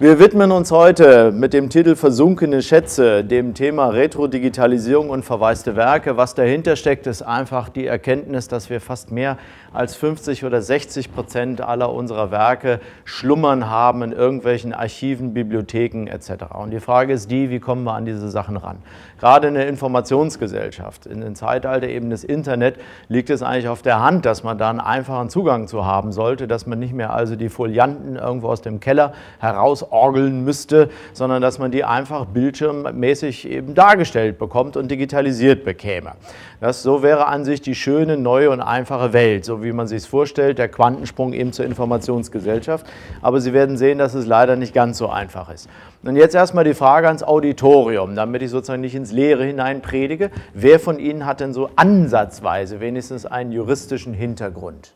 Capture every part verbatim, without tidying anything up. Wir widmen uns heute mit dem Titel Versunkene Schätze, dem Thema Retrodigitalisierung und verwaiste Werke. Was dahinter steckt, ist einfach die Erkenntnis, dass wir fast mehr als fünfzig oder sechzig Prozent aller unserer Werke schlummern haben in irgendwelchen Archiven, Bibliotheken et cetera. Und die Frage ist die, wie kommen wir an diese Sachen ran? Gerade in der Informationsgesellschaft, in dem Zeitalter eben des Internet, liegt es eigentlich auf der Hand, dass man da einen einfachen Zugang zu haben sollte, dass man nicht mehr also die Folianten irgendwo aus dem Keller heraus orgeln müsste, sondern dass man die einfach bildschirmmäßig eben dargestellt bekommt und digitalisiert bekäme. Das so wäre an sich die schöne, neue und einfache Welt, so wie man sich es vorstellt, der Quantensprung eben zur Informationsgesellschaft. Aber Sie werden sehen, dass es leider nicht ganz so einfach ist. Und jetzt erstmal die Frage ans Auditorium, damit ich sozusagen nicht ins Leere hinein predige. Wer von Ihnen hat denn so ansatzweise wenigstens einen juristischen Hintergrund?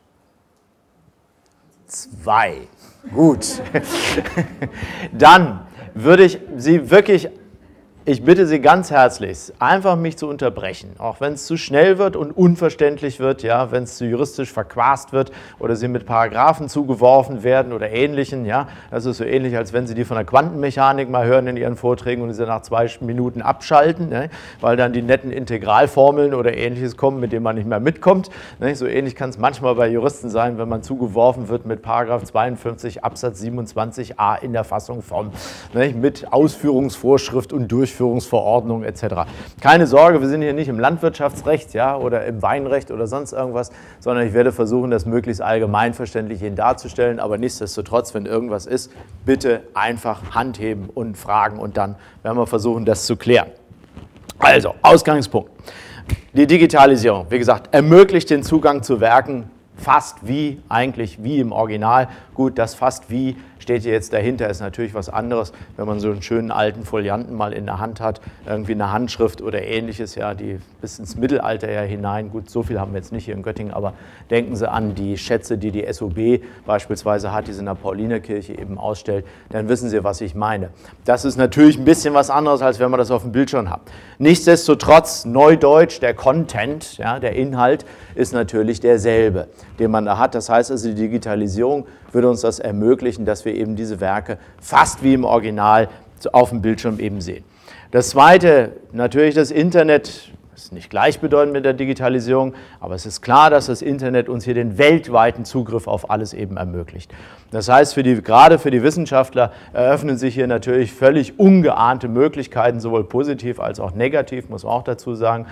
Zwei. Gut, dann würde ich Sie wirklich, ich bitte Sie ganz herzlich, einfach mich zu unterbrechen, auch wenn es zu schnell wird und unverständlich wird, ja, wenn es zu juristisch verquast wird oder Sie mit Paragraphen zugeworfen werden oder Ähnlichen, ja, das ist so ähnlich, als wenn Sie die von der Quantenmechanik mal hören in Ihren Vorträgen und Sie nach zwei Minuten abschalten, ne, weil dann die netten Integralformeln oder Ähnliches kommen, mit denen man nicht mehr mitkommt, ne, so ähnlich kann es manchmal bei Juristen sein, wenn man zugeworfen wird mit Paragraph zweiundfünfzig Absatz siebenundzwanzig a in der Fassung von, ne, mit Ausführungsvorschrift und Durchführung. Durchführungsverordnung et cetera. Keine Sorge, wir sind hier nicht im Landwirtschaftsrecht, ja, oder im Weinrecht oder sonst irgendwas, sondern ich werde versuchen, das möglichst allgemeinverständlich Ihnen darzustellen, aber nichtsdestotrotz, wenn irgendwas ist, bitte einfach Hand heben und fragen und dann werden wir versuchen, das zu klären. Also, Ausgangspunkt. Die Digitalisierung, wie gesagt, ermöglicht den Zugang zu Werken fast wie, eigentlich wie im Original. Gut, das fast wie steht hier jetzt dahinter, ist natürlich was anderes, wenn man so einen schönen alten Folianten mal in der Hand hat, irgendwie eine Handschrift oder Ähnliches, ja, die bis ins Mittelalter ja hinein, gut, so viel haben wir jetzt nicht hier in Göttingen, aber denken Sie an die Schätze, die die S O B beispielsweise hat, die sie in der Paulinerkirche eben ausstellt, dann wissen Sie, was ich meine. Das ist natürlich ein bisschen was anderes, als wenn man das auf dem Bildschirm hat. Nichtsdestotrotz, Neudeutsch, der Content, ja, der Inhalt ist natürlich derselbe, den man da hat. Das heißt also, die Digitalisierung würde uns das ermöglichen, dass wir eben diese Werke fast wie im Original auf dem Bildschirm eben sehen. Das Zweite, natürlich das Internet, ist nicht gleichbedeutend mit der Digitalisierung, aber es ist klar, dass das Internet uns hier den weltweiten Zugriff auf alles eben ermöglicht. Das heißt, für die, gerade für die Wissenschaftler eröffnen sich hier natürlich völlig ungeahnte Möglichkeiten, sowohl positiv als auch negativ, muss man auch dazu sagen,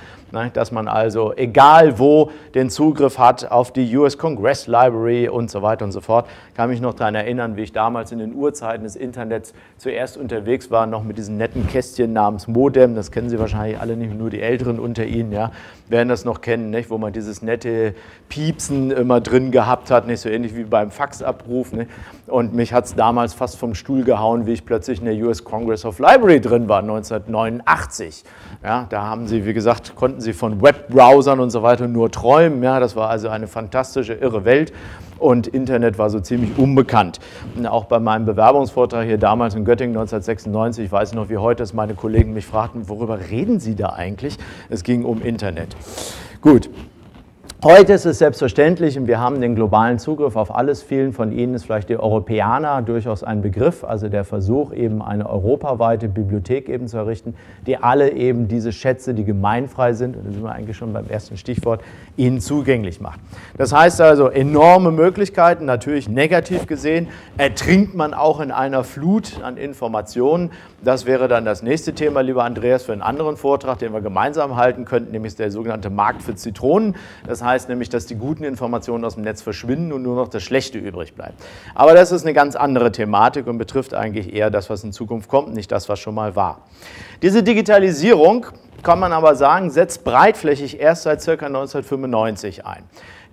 dass man also egal wo den Zugriff hat auf die U S Congress Library und so weiter und so fort. Ich kann mich noch daran erinnern, wie ich damals in den Urzeiten des Internets zuerst unterwegs war, noch mit diesem netten Kästchen namens Modem, das kennen Sie wahrscheinlich alle nicht, nur die Älteren und unter Ihnen, ja, werden das noch kennen, nicht? Wo man dieses nette Piepsen immer drin gehabt hat, nicht so ähnlich wie beim Faxabruf. Nicht? Und mich hat es damals fast vom Stuhl gehauen, wie ich plötzlich in der U S Congress of Library drin war, neunzehnhundertneunundachtzig. Ja, da haben sie, wie gesagt, konnten sie von Webbrowsern und so weiter nur träumen. Ja, das war also eine fantastische, irre Welt. Und Internet war so ziemlich unbekannt. Und auch bei meinem Bewerbungsvortrag hier damals in Göttingen neunzehnhundertsechsundneunzig, ich weiß noch wie heute, dass meine Kollegen mich fragten, worüber reden Sie da eigentlich? Es ging um Internet. Gut. Heute ist es selbstverständlich und wir haben den globalen Zugriff auf alles. Vielen von Ihnen ist vielleicht die Europeana durchaus ein Begriff, also der Versuch, eben eine europaweite Bibliothek eben zu errichten, die alle eben diese Schätze, die gemeinfrei sind, und da sind wir eigentlich schon beim ersten Stichwort, Ihnen zugänglich macht. Das heißt also, enorme Möglichkeiten, natürlich negativ gesehen, ertrinkt man auch in einer Flut an Informationen. Das wäre dann das nächste Thema, lieber Andreas, für einen anderen Vortrag, den wir gemeinsam halten könnten, nämlich der sogenannte Markt für Zitronen. Das heißt, heißt nämlich, dass die guten Informationen aus dem Netz verschwinden und nur noch das Schlechte übrig bleibt. Aber das ist eine ganz andere Thematik und betrifft eigentlich eher das, was in Zukunft kommt, nicht das, was schon mal war. Diese Digitalisierung, kann man aber sagen, setzt breitflächig erst seit ca. neunzehnhundertfünfundneunzig ein.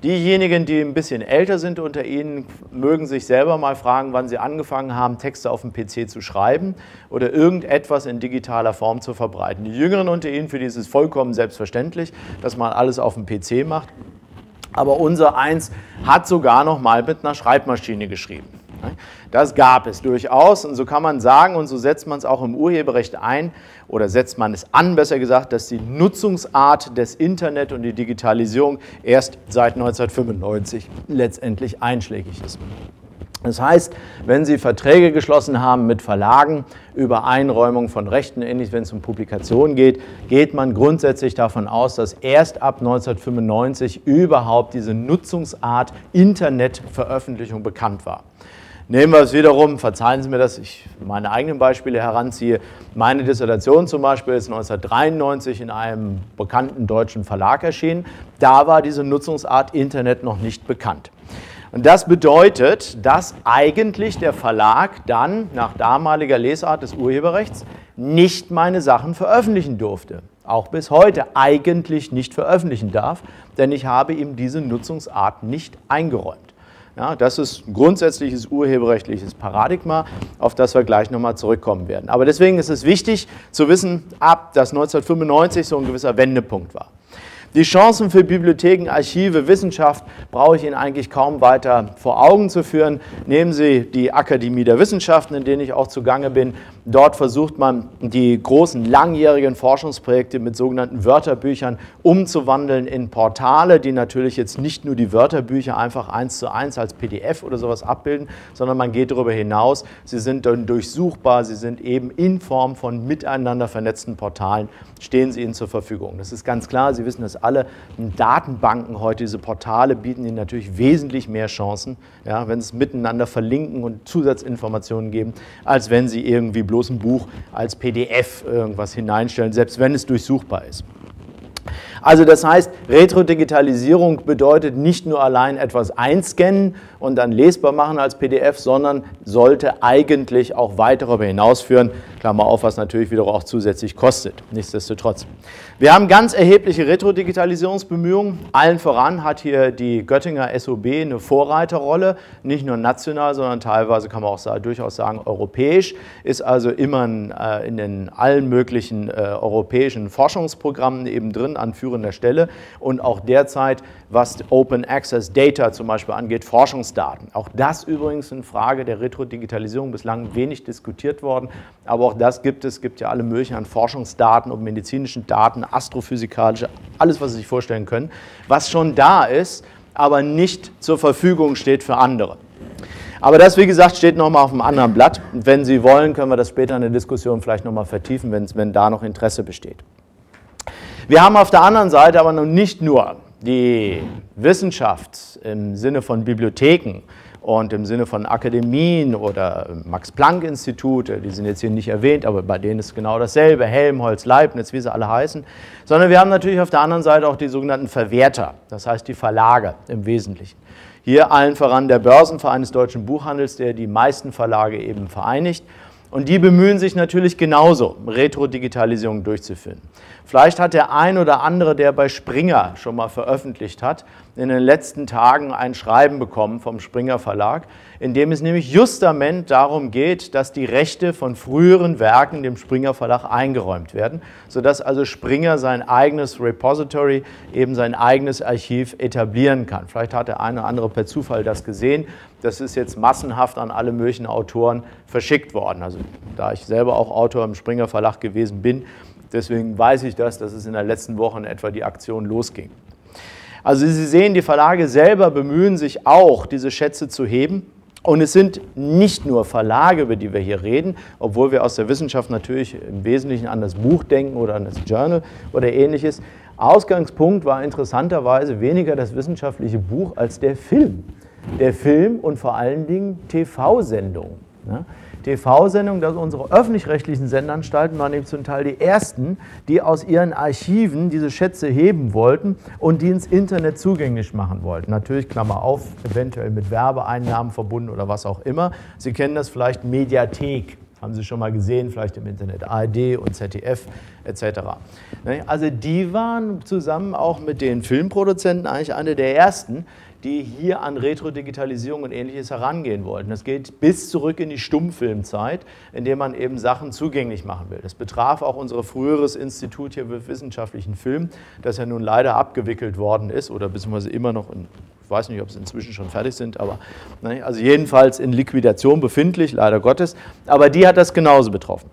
Diejenigen, die ein bisschen älter sind unter Ihnen, mögen sich selber mal fragen, wann sie angefangen haben, Texte auf dem P C zu schreiben oder irgendetwas in digitaler Form zu verbreiten. Die Jüngeren unter Ihnen, für die ist es vollkommen selbstverständlich, dass man alles auf dem P C macht. Aber unser Eins hat sogar noch mal mit einer Schreibmaschine geschrieben. Das gab es durchaus und so kann man sagen und so setzt man es auch im Urheberrecht ein oder setzt man es an, besser gesagt, dass die Nutzungsart des Internet und die Digitalisierung erst seit neunzehnhundertfünfundneunzig letztendlich einschlägig ist. Das heißt, wenn Sie Verträge geschlossen haben mit Verlagen über Einräumung von Rechten, ähnlich wenn es um Publikationen geht, geht man grundsätzlich davon aus, dass erst ab neunzehnhundertfünfundneunzig überhaupt diese Nutzungsart Internetveröffentlichung bekannt war. Nehmen wir es wiederum, verzeihen Sie mir, dass ich meine eigenen Beispiele heranziehe. Meine Dissertation zum Beispiel ist neunzehnhundertdreiundneunzig in einem bekannten deutschen Verlag erschienen. Da war diese Nutzungsart Internet noch nicht bekannt. Und das bedeutet, dass eigentlich der Verlag dann nach damaliger Lesart des Urheberrechts nicht meine Sachen veröffentlichen durfte. Auch bis heute eigentlich nicht veröffentlichen darf, denn ich habe ihm diese Nutzungsart nicht eingeräumt. Ja, das ist ein grundsätzliches urheberrechtliches Paradigma, auf das wir gleich nochmal zurückkommen werden. Aber deswegen ist es wichtig zu wissen, ab dass neunzehnhundertfünfundneunzig so ein gewisser Wendepunkt war. Die Chancen für Bibliotheken, Archive, Wissenschaft brauche ich Ihnen eigentlich kaum weiter vor Augen zu führen. Nehmen Sie die Akademie der Wissenschaften, in denen ich auch zugange bin. Dort versucht man, die großen langjährigen Forschungsprojekte mit sogenannten Wörterbüchern umzuwandeln in Portale, die natürlich jetzt nicht nur die Wörterbücher einfach eins zu eins als P D F oder sowas abbilden, sondern man geht darüber hinaus. Sie sind dann durchsuchbar, sie sind eben in Form von miteinander vernetzten Portalen, stehen sie Ihnen zur Verfügung. Das ist ganz klar, Sie wissen das alle. Alle Datenbanken heute, diese Portale, bieten Ihnen natürlich wesentlich mehr Chancen, ja, wenn Sie es miteinander verlinken und Zusatzinformationen geben, als wenn Sie irgendwie bloß ein Buch als P D F irgendwas hineinstellen, selbst wenn es durchsuchbar ist. Also das heißt, Retrodigitalisierung bedeutet nicht nur allein etwas einscannen und dann lesbar machen als P D F, sondern sollte eigentlich auch weiter darüber hinausführen, Klammer auf, was natürlich wiederum auch zusätzlich kostet, nichtsdestotrotz. Wir haben ganz erhebliche Retrodigitalisierungsbemühungen, allen voran hat hier die Göttinger S O B eine Vorreiterrolle, nicht nur national, sondern teilweise kann man auch durchaus sagen europäisch, ist also immer in den allen möglichen europäischen Forschungsprogrammen eben drin, an führender Stelle und auch derzeit, was Open Access Data zum Beispiel angeht, Forschungsdaten. Auch das übrigens in Frage der Retrodigitalisierung bislang wenig diskutiert worden, aber auch das gibt es, gibt ja alle möglichen an Forschungsdaten, ob medizinischen Daten, astrophysikalische, alles, was Sie sich vorstellen können, was schon da ist, aber nicht zur Verfügung steht für andere. Aber das, wie gesagt, steht nochmal auf einem anderen Blatt. Und wenn Sie wollen, können wir das später in der Diskussion vielleicht nochmal vertiefen, wenn, wenn da noch Interesse besteht. Wir haben auf der anderen Seite aber noch nicht nur die Wissenschaft im Sinne von Bibliotheken und im Sinne von Akademien oder Max-Planck-Institute, die sind jetzt hier nicht erwähnt, aber bei denen ist genau dasselbe, Helmholtz, Leibniz, wie sie alle heißen, sondern wir haben natürlich auf der anderen Seite auch die sogenannten Verwerter, das heißt die Verlage im Wesentlichen. Hier allen voran der Börsenverein des deutschen Buchhandels, der die meisten Verlage eben vereinigt. Und die bemühen sich natürlich genauso, Retrodigitalisierung durchzuführen. Vielleicht hat der ein oder andere, der bei Springer schon mal veröffentlicht hat, in den letzten Tagen ein Schreiben bekommen vom Springer Verlag, in dem es nämlich justament darum geht, dass die Rechte von früheren Werken dem Springer Verlag eingeräumt werden, sodass also Springer sein eigenes Repository, eben sein eigenes Archiv etablieren kann. Vielleicht hat der eine oder andere per Zufall das gesehen. Das ist jetzt massenhaft an alle möglichen Autoren verschickt worden. Also da ich selber auch Autor im Springer Verlag gewesen bin, deswegen weiß ich das, dass es in der letzten Woche in etwa die Aktion losging. Also Sie sehen, die Verlage selber bemühen sich auch, diese Schätze zu heben. Und es sind nicht nur Verlage, über die wir hier reden, obwohl wir aus der Wissenschaft natürlich im Wesentlichen an das Buch denken oder an das Journal oder ähnliches. Ausgangspunkt war interessanterweise weniger das wissenschaftliche Buch als der Film. Der Film und vor allen Dingen T V-Sendungen. Ne? T V-Sendungen, dass unsere öffentlich-rechtlichen Sendeanstalten waren eben zum Teil die ersten, die aus ihren Archiven diese Schätze heben wollten und die ins Internet zugänglich machen wollten. Natürlich, Klammer auf, eventuell mit Werbeeinnahmen verbunden oder was auch immer. Sie kennen das vielleicht, Mediathek, haben Sie schon mal gesehen, vielleicht im Internet, A R D und Z D F et cetera. Also die waren zusammen auch mit den Filmproduzenten eigentlich eine der ersten, die hier an Retrodigitalisierung und Ähnliches herangehen wollten. Das geht bis zurück in die Stummfilmzeit, indem man eben Sachen zugänglich machen will. Das betraf auch unser früheres Institut hier für wissenschaftlichen Film, das ja nun leider abgewickelt worden ist oder beziehungsweise immer noch, in, ich weiß nicht, ob es inzwischen schon fertig sind, aber ne, also jedenfalls in Liquidation befindlich, leider Gottes. Aber die hat das genauso betroffen.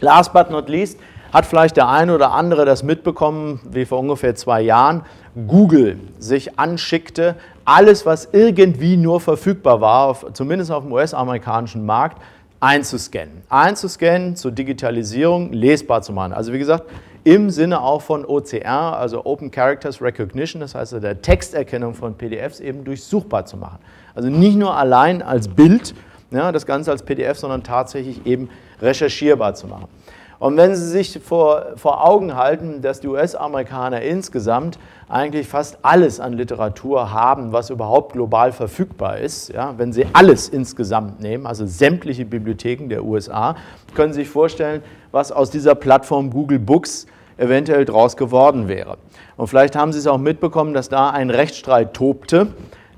Last but not least hat vielleicht der eine oder andere das mitbekommen, wie vor ungefähr zwei Jahren Google sich anschickte, alles, was irgendwie nur verfügbar war, auf, zumindest auf dem U S-amerikanischen Markt, einzuscannen. Einzuscannen zur Digitalisierung, lesbar zu machen. Also wie gesagt, im Sinne auch von O C R, also Open Characters Recognition, das heißt der Texterkennung von P D Fs eben durchsuchbar zu machen. Also nicht nur allein als Bild, ja, das Ganze als P D F, sondern tatsächlich eben recherchierbar zu machen. Und wenn Sie sich vor, vor Augen halten, dass die U S-Amerikaner insgesamt eigentlich fast alles an Literatur haben, was überhaupt global verfügbar ist, ja, wenn Sie alles insgesamt nehmen, also sämtliche Bibliotheken der U S A, können Sie sich vorstellen, was aus dieser Plattform Google Books eventuell draus geworden wäre. Und vielleicht haben Sie es auch mitbekommen, dass da ein Rechtsstreit tobte,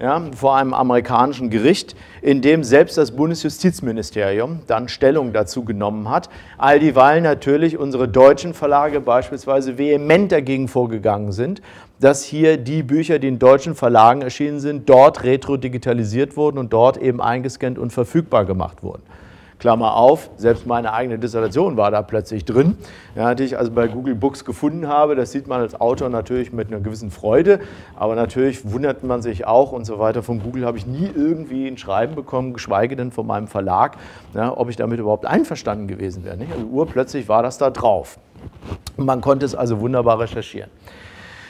ja, vor einem amerikanischen Gericht, in dem selbst das Bundesjustizministerium dann Stellung dazu genommen hat, all dieweil natürlich unsere deutschen Verlage beispielsweise vehement dagegen vorgegangen sind, dass hier die Bücher, die in deutschen Verlagen erschienen sind, dort retrodigitalisiert wurden und dort eben eingescannt und verfügbar gemacht wurden. Klammer auf, selbst meine eigene Dissertation war da plötzlich drin, ja, die ich also bei Google Books gefunden habe. Das sieht man als Autor natürlich mit einer gewissen Freude, aber natürlich wundert man sich auch und so weiter. Von Google habe ich nie irgendwie ein Schreiben bekommen, geschweige denn von meinem Verlag, ja, ob ich damit überhaupt einverstanden gewesen wäre. Nicht? Also urplötzlich war das da drauf. Man konnte es also wunderbar recherchieren.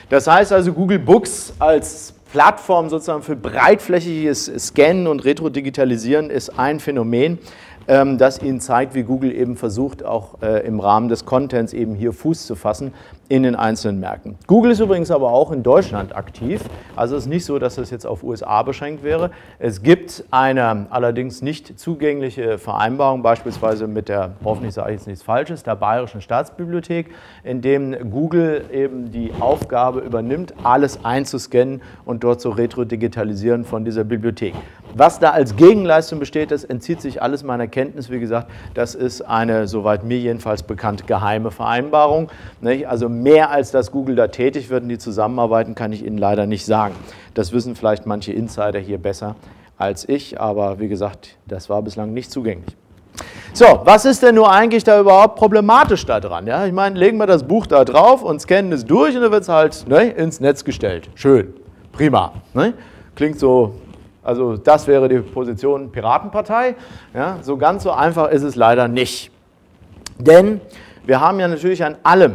Das heißt also, Google Books als Plattform sozusagen für breitflächiges Scannen und Retrodigitalisieren ist ein Phänomen, das Ihnen zeigt, wie Google eben versucht, auch äh, im Rahmen des Contents eben hier Fuß zu fassen in den einzelnen Märkten. Google ist übrigens aber auch in Deutschland aktiv, also es ist nicht so, dass das jetzt auf U S A beschränkt wäre. Es gibt eine allerdings nicht zugängliche Vereinbarung, beispielsweise mit der, hoffentlich sage ich jetzt nichts Falsches, der Bayerischen Staatsbibliothek, in dem Google eben die Aufgabe übernimmt, alles einzuscannen und dort zu retrodigitalisieren von dieser Bibliothek. Was da als Gegenleistung besteht, das entzieht sich alles meiner Kenntnis, wie gesagt, das ist eine, soweit mir jedenfalls bekannt, geheime Vereinbarung, nicht? Also mehr als dass Google da tätig wird und die zusammenarbeiten, kann ich Ihnen leider nicht sagen. Das wissen vielleicht manche Insider hier besser als ich, aber wie gesagt, das war bislang nicht zugänglich. So, was ist denn nur eigentlich da überhaupt problematisch daran? Ja, ich meine, legen wir das Buch da drauf und scannen es durch und dann wird es halt, ne, ins Netz gestellt. Schön, prima. Ne? Klingt so. Also das wäre die Position Piratenpartei. Ja, so ganz so einfach ist es leider nicht. Denn wir haben ja natürlich an allem,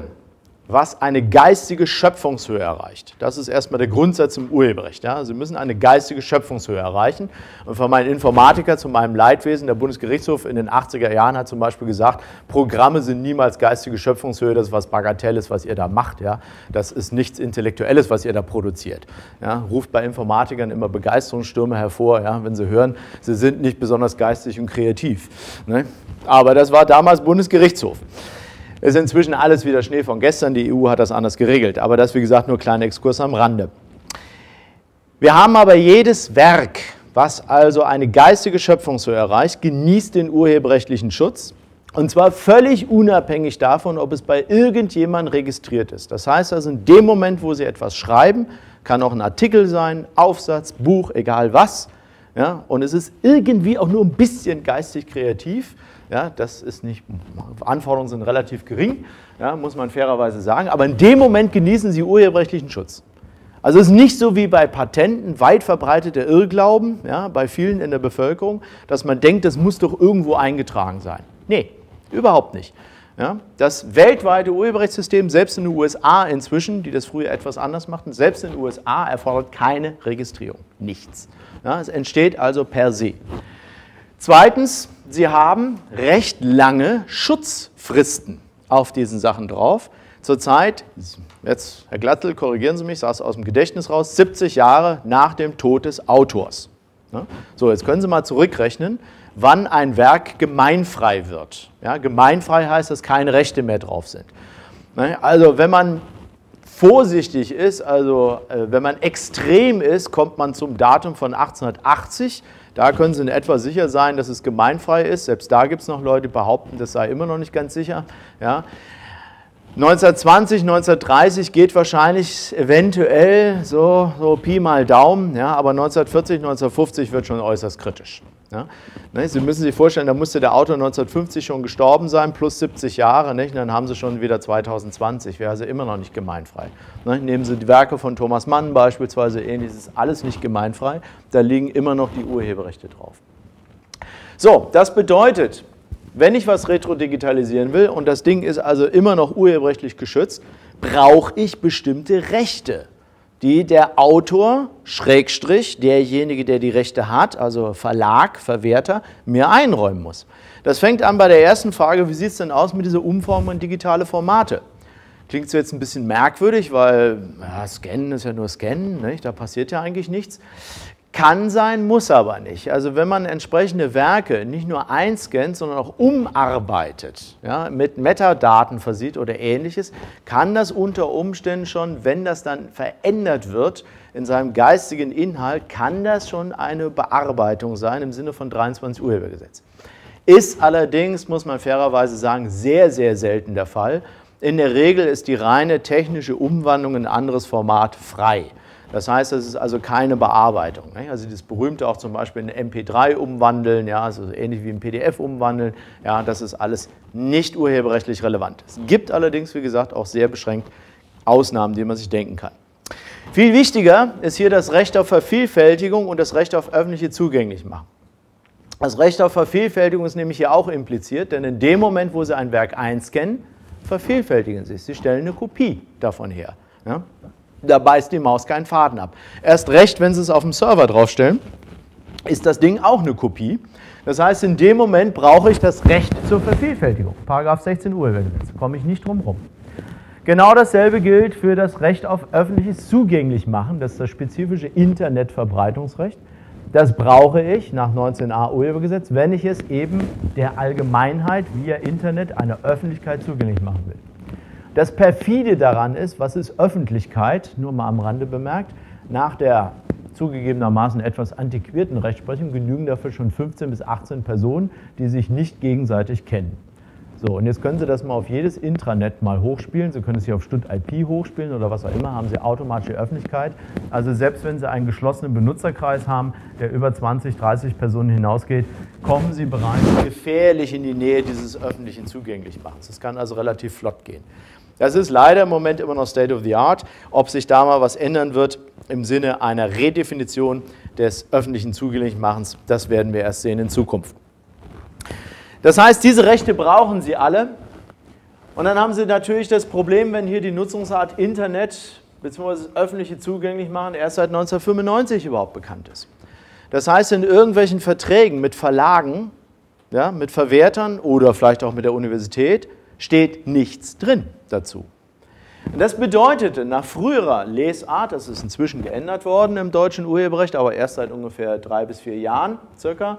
was eine geistige Schöpfungshöhe erreicht. Das ist erstmal der Grundsatz im Urheberrecht. Ja. Sie müssen eine geistige Schöpfungshöhe erreichen. Und von meinen Informatiker zu meinem Leidwesen, der Bundesgerichtshof in den achtziger Jahren hat zum Beispiel gesagt, Programme sind niemals geistige Schöpfungshöhe, das ist was Bagatelles, was ihr da macht. Ja. Das ist nichts Intellektuelles, was ihr da produziert. Ja. Ruft bei Informatikern immer Begeisterungsstürme hervor, ja, wenn sie hören, sie sind nicht besonders geistig und kreativ. Ne? Aber das war damals Bundesgerichtshof. Ist inzwischen alles wieder Schnee von gestern, die E U hat das anders geregelt. Aber das, wie gesagt, nur kleiner Exkurs am Rande. Wir haben aber jedes Werk, was also eine geistige Schöpfungshöhe erreicht, genießt den urheberrechtlichen Schutz. Und zwar völlig unabhängig davon, ob es bei irgendjemandem registriert ist. Das heißt also, in dem Moment, wo Sie etwas schreiben, kann auch ein Artikel sein, Aufsatz, Buch, egal was. Ja, und es ist irgendwie auch nur ein bisschen geistig kreativ. Ja, das ist nicht, Anforderungen sind relativ gering, ja, muss man fairerweise sagen, aber in dem Moment genießen Sie urheberrechtlichen Schutz. Also es ist nicht so wie bei Patenten, weit verbreiteter Irrglauben, ja, bei vielen in der Bevölkerung, dass man denkt, das muss doch irgendwo eingetragen sein. Nee, überhaupt nicht. Ja, das weltweite Urheberrechtssystem, selbst in den U S A inzwischen, die das früher etwas anders machten, selbst in den U S A erfordert keine Registrierung, nichts. Ja, es entsteht also per se. Zweitens, Sie haben recht lange Schutzfristen auf diesen Sachen drauf. Zurzeit, jetzt Herr Glattl, korrigieren Sie mich, ich saß aus dem Gedächtnis raus, siebzig Jahre nach dem Tod des Autors. Ja? So, jetzt können Sie mal zurückrechnen, wann ein Werk gemeinfrei wird. Ja, gemeinfrei heißt, dass keine Rechte mehr drauf sind. Also wenn man vorsichtig ist, also wenn man extrem ist, kommt man zum Datum von achtzehnhundertachtzig. Da können Sie in etwa sicher sein, dass es gemeinfrei ist. Selbst da gibt es noch Leute, die behaupten, das sei immer noch nicht ganz sicher. Ja. neunzehnhundertzwanzig, neunzehnhundertdreißig geht wahrscheinlich eventuell so, so Pi mal Daumen, ja, aber neunzehnhundertvierzig, neunzehnhundertfünfzig wird schon äußerst kritisch. Ja. Ne, Sie müssen sich vorstellen, da musste der Autor neunzehnhundertfünfzig schon gestorben sein, plus siebzig Jahre, nicht? Und dann haben Sie schon wieder zweitausendzwanzig, wäre also immer noch nicht gemeinfrei. Ne, nehmen Sie die Werke von Thomas Mann beispielsweise, ähnliches, ist alles nicht gemeinfrei, da liegen immer noch die Urheberrechte drauf. So, das bedeutet, wenn ich was retrodigitalisieren will und das Ding ist also immer noch urheberrechtlich geschützt, brauche ich bestimmte Rechte, die der Autor, Schrägstrich, derjenige, der die Rechte hat, also Verlag, Verwerter, mir einräumen muss. Das fängt an bei der ersten Frage, wie sieht es denn aus mit dieser Umformung in digitale Formate? Klingt es jetzt ein bisschen merkwürdig, weil ja, Scannen ist ja nur Scannen, nicht? Da passiert ja eigentlich nichts. Kann sein, muss aber nicht. Also wenn man entsprechende Werke nicht nur einscannt, sondern auch umarbeitet, ja, mit Metadaten versieht oder Ähnliches, kann das unter Umständen schon, wenn das dann verändert wird in seinem geistigen Inhalt, kann das schon eine Bearbeitung sein im Sinne von dreiundzwanzig Urhebergesetz. Ist allerdings, muss man fairerweise sagen, sehr, sehr selten der Fall. In der Regel ist die reine technische Umwandlung in ein anderes Format frei. Das heißt, das ist also keine Bearbeitung. Also das berühmte auch zum Beispiel in M P drei umwandeln, ja, also ähnlich wie in P D F umwandeln, ja, das ist alles nicht urheberrechtlich relevant. Es gibt allerdings, wie gesagt, auch sehr beschränkt Ausnahmen, die man sich denken kann. Viel wichtiger ist hier das Recht auf Vervielfältigung und das Recht auf öffentliche Zugänglichmachung. Das Recht auf Vervielfältigung ist nämlich hier auch impliziert, denn in dem Moment, wo Sie ein Werk einscannen, vervielfältigen Sie es. Sie stellen eine Kopie davon her. Ja? Da beißt die Maus keinen Faden ab. Erst recht, wenn Sie es auf dem Server draufstellen, ist das Ding auch eine Kopie. Das heißt, in dem Moment brauche ich das Recht zur Vervielfältigung. Paragraph sechzehn Urhebergesetz, komme ich nicht drum rum. Genau dasselbe gilt für das Recht auf öffentliches Zugänglichmachen, das ist das spezifische Internetverbreitungsrecht. Das brauche ich nach neunzehn a Urhebergesetz, wenn ich es eben der Allgemeinheit via Internet einer Öffentlichkeit zugänglich machen will. Das perfide daran ist, was ist Öffentlichkeit, nur mal am Rande bemerkt, nach der zugegebenermaßen etwas antiquierten Rechtsprechung genügen dafür schon fünfzehn bis achtzehn Personen, die sich nicht gegenseitig kennen. So, und jetzt können Sie das mal auf jedes Intranet mal hochspielen, Sie können es hier auf StudIP hochspielen oder was auch immer, haben Sie automatische Öffentlichkeit. Also selbst wenn Sie einen geschlossenen Benutzerkreis haben, der über zwanzig, dreißig Personen hinausgeht, kommen Sie bereits gefährlich in die Nähe dieses öffentlichen Zugänglichmachens. Das kann also relativ flott gehen. Das ist leider im Moment immer noch State of the Art. Ob sich da mal was ändern wird im Sinne einer Redefinition des öffentlichen Zugänglichmachens, das werden wir erst sehen in Zukunft. Das heißt, diese Rechte brauchen Sie alle. Und dann haben Sie natürlich das Problem, wenn hier die Nutzungsart Internet bzw. öffentliche Zugänglichmachen erst seit neunzehnhundertfünfundneunzig überhaupt bekannt ist. Das heißt, in irgendwelchen Verträgen mit Verlagen, ja, mit Verwertern oder vielleicht auch mit der Universität steht nichts drin dazu. Und das bedeutete nach früherer Lesart, das ist inzwischen geändert worden im deutschen Urheberrecht, aber erst seit ungefähr drei bis vier Jahren circa,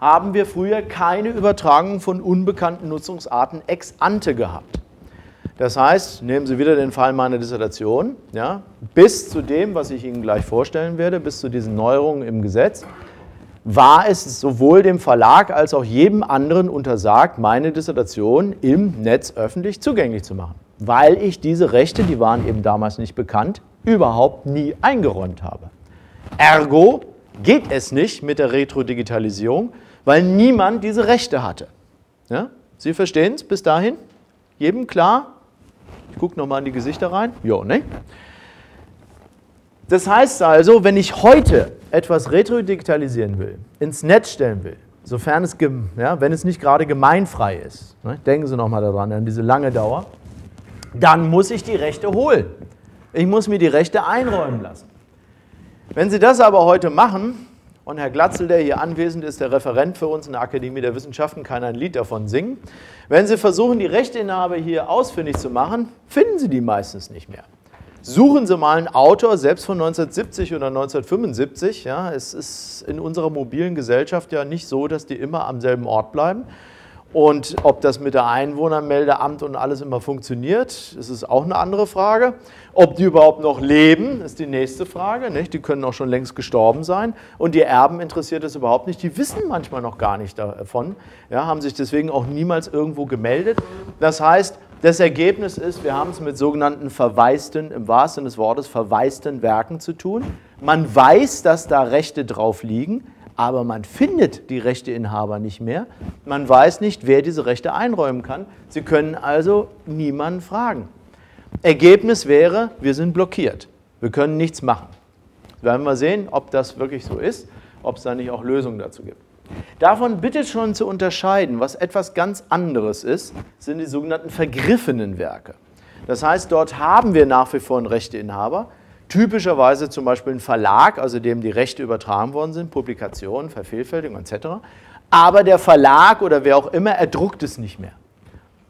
haben wir früher keine Übertragung von unbekannten Nutzungsarten ex ante gehabt. Das heißt, nehmen Sie wieder den Fall meiner Dissertation, ja, bis zu dem, was ich Ihnen gleich vorstellen werde, bis zu diesen Neuerungen im Gesetz, war es sowohl dem Verlag als auch jedem anderen untersagt, meine Dissertation im Netz öffentlich zugänglich zu machen, weil ich diese Rechte, die waren eben damals nicht bekannt, überhaupt nie eingeräumt habe. Ergo geht es nicht mit der Retrodigitalisierung, weil niemand diese Rechte hatte. Ja? Sie verstehen es bis dahin? Jedem klar? Ich gucke nochmal in die Gesichter rein. Jo, ne? Das heißt also, wenn ich heute etwas retrodigitalisieren will, ins Netz stellen will, sofern es, ja, wenn es nicht gerade gemeinfrei ist, ne? Denken Sie nochmal daran, an diese lange Dauer, dann muss ich die Rechte holen. Ich muss mir die Rechte einräumen lassen. Wenn Sie das aber heute machen, und Herr Glatzel, der hier anwesend ist, der Referent für uns in der Akademie der Wissenschaften, kann ein Lied davon singen. Wenn Sie versuchen, die Rechteinhaber hier ausfindig zu machen, finden Sie die meistens nicht mehr. Suchen Sie mal einen Autor, selbst von neunzehnhundertsiebzig oder neunzehnhundertfünfundsiebzig. Ja, es ist in unserer mobilen Gesellschaft ja nicht so, dass die immer am selben Ort bleiben. Und ob das mit der Einwohnermeldeamt und alles immer funktioniert, das ist auch eine andere Frage. Ob die überhaupt noch leben, ist die nächste Frage. Nicht? Die können auch schon längst gestorben sein. Und die Erben interessiert das überhaupt nicht. Die wissen manchmal noch gar nicht davon, ja, haben sich deswegen auch niemals irgendwo gemeldet. Das heißt, Das Ergebnis ist, wir haben es mit sogenannten verwaisten, im wahrsten Sinne des Wortes, verwaisten Werken zu tun. Man weiß, dass da Rechte drauf liegen, aber man findet die Rechteinhaber nicht mehr. Man weiß nicht, wer diese Rechte einräumen kann. Sie können also niemanden fragen. Ergebnis wäre, wir sind blockiert. Wir können nichts machen. Werden wir sehen, ob das wirklich so ist, ob es da nicht auch Lösungen dazu gibt. Davon bitte schon zu unterscheiden, was etwas ganz anderes ist, sind die sogenannten vergriffenen Werke. Das heißt, dort haben wir nach wie vor einen Rechteinhaber, typischerweise zum Beispiel einen Verlag, also dem die Rechte übertragen worden sind, Publikationen, Vervielfältigung et cetera. Aber der Verlag oder wer auch immer erdruckt es nicht mehr.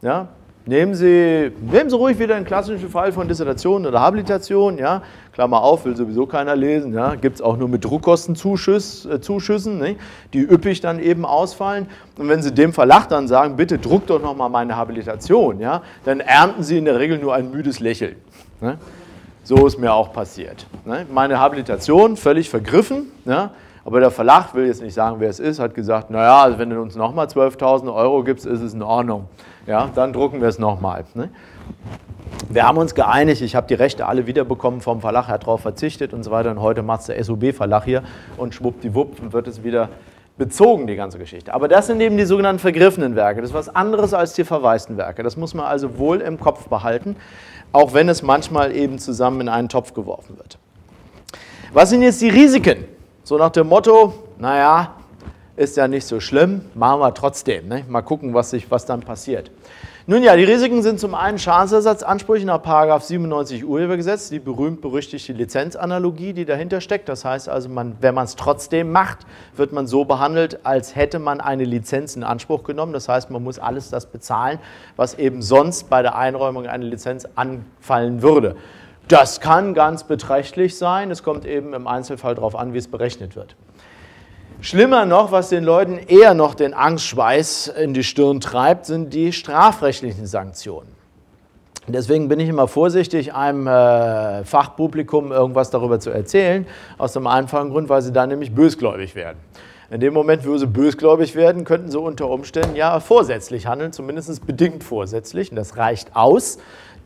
Ja? Nehmen Sie, nehmen Sie ruhig wieder den klassischen Fall von Dissertationen oder Habilitationen, ja, Klammer auf, will sowieso keiner lesen, ja, gibt es auch nur mit Druckkostenzuschüssen, äh, Zuschüssen, ne, die üppig dann eben ausfallen. Und wenn Sie dem Verlag dann sagen, bitte druck doch nochmal meine Habilitation, ja, dann ernten Sie in der Regel nur ein müdes Lächeln. Ne. So ist mir auch passiert. Ne. Meine Habilitation völlig vergriffen, ja, aber der Verlag, will jetzt nicht sagen, wer es ist, hat gesagt, naja, also wenn du uns nochmal zwölftausend Euro gibst, ist es in Ordnung. Ja, dann drucken wir es nochmal. Ne? Wir haben uns geeinigt, ich habe die Rechte alle wiederbekommen vom Verlag, er hat darauf verzichtet und so weiter. Und heute macht es der S O B-Verlag hier und schwuppdiwupp wird es wieder bezogen, die ganze Geschichte. Aber das sind eben die sogenannten vergriffenen Werke. Das ist was anderes als die verwaisten Werke. Das muss man also wohl im Kopf behalten, auch wenn es manchmal eben zusammen in einen Topf geworfen wird. Was sind jetzt die Risiken? So nach dem Motto, naja, ist ja nicht so schlimm, machen wir trotzdem. Ne? Mal gucken, was, sich, was dann passiert. Nun ja, die Risiken sind zum einen Schadensersatzansprüche nach Paragraph siebenundneunzig Urhebergesetz, die berühmt-berüchtigte Lizenzanalogie, die dahinter steckt. Das heißt also, man, wenn man es trotzdem macht, wird man so behandelt, als hätte man eine Lizenz in Anspruch genommen. Das heißt, man muss alles das bezahlen, was eben sonst bei der Einräumung einer Lizenz anfallen würde. Das kann ganz beträchtlich sein, es kommt eben im Einzelfall darauf an, wie es berechnet wird. Schlimmer noch, was den Leuten eher noch den Angstschweiß in die Stirn treibt, sind die strafrechtlichen Sanktionen. Deswegen bin ich immer vorsichtig, einem äh, Fachpublikum irgendwas darüber zu erzählen, aus dem einfachen Grund, weil sie dann nämlich bösgläubig werden. In dem Moment, wo sie bösgläubig werden, könnten sie unter Umständen ja vorsätzlich handeln, zumindest bedingt vorsätzlich, und das reicht aus,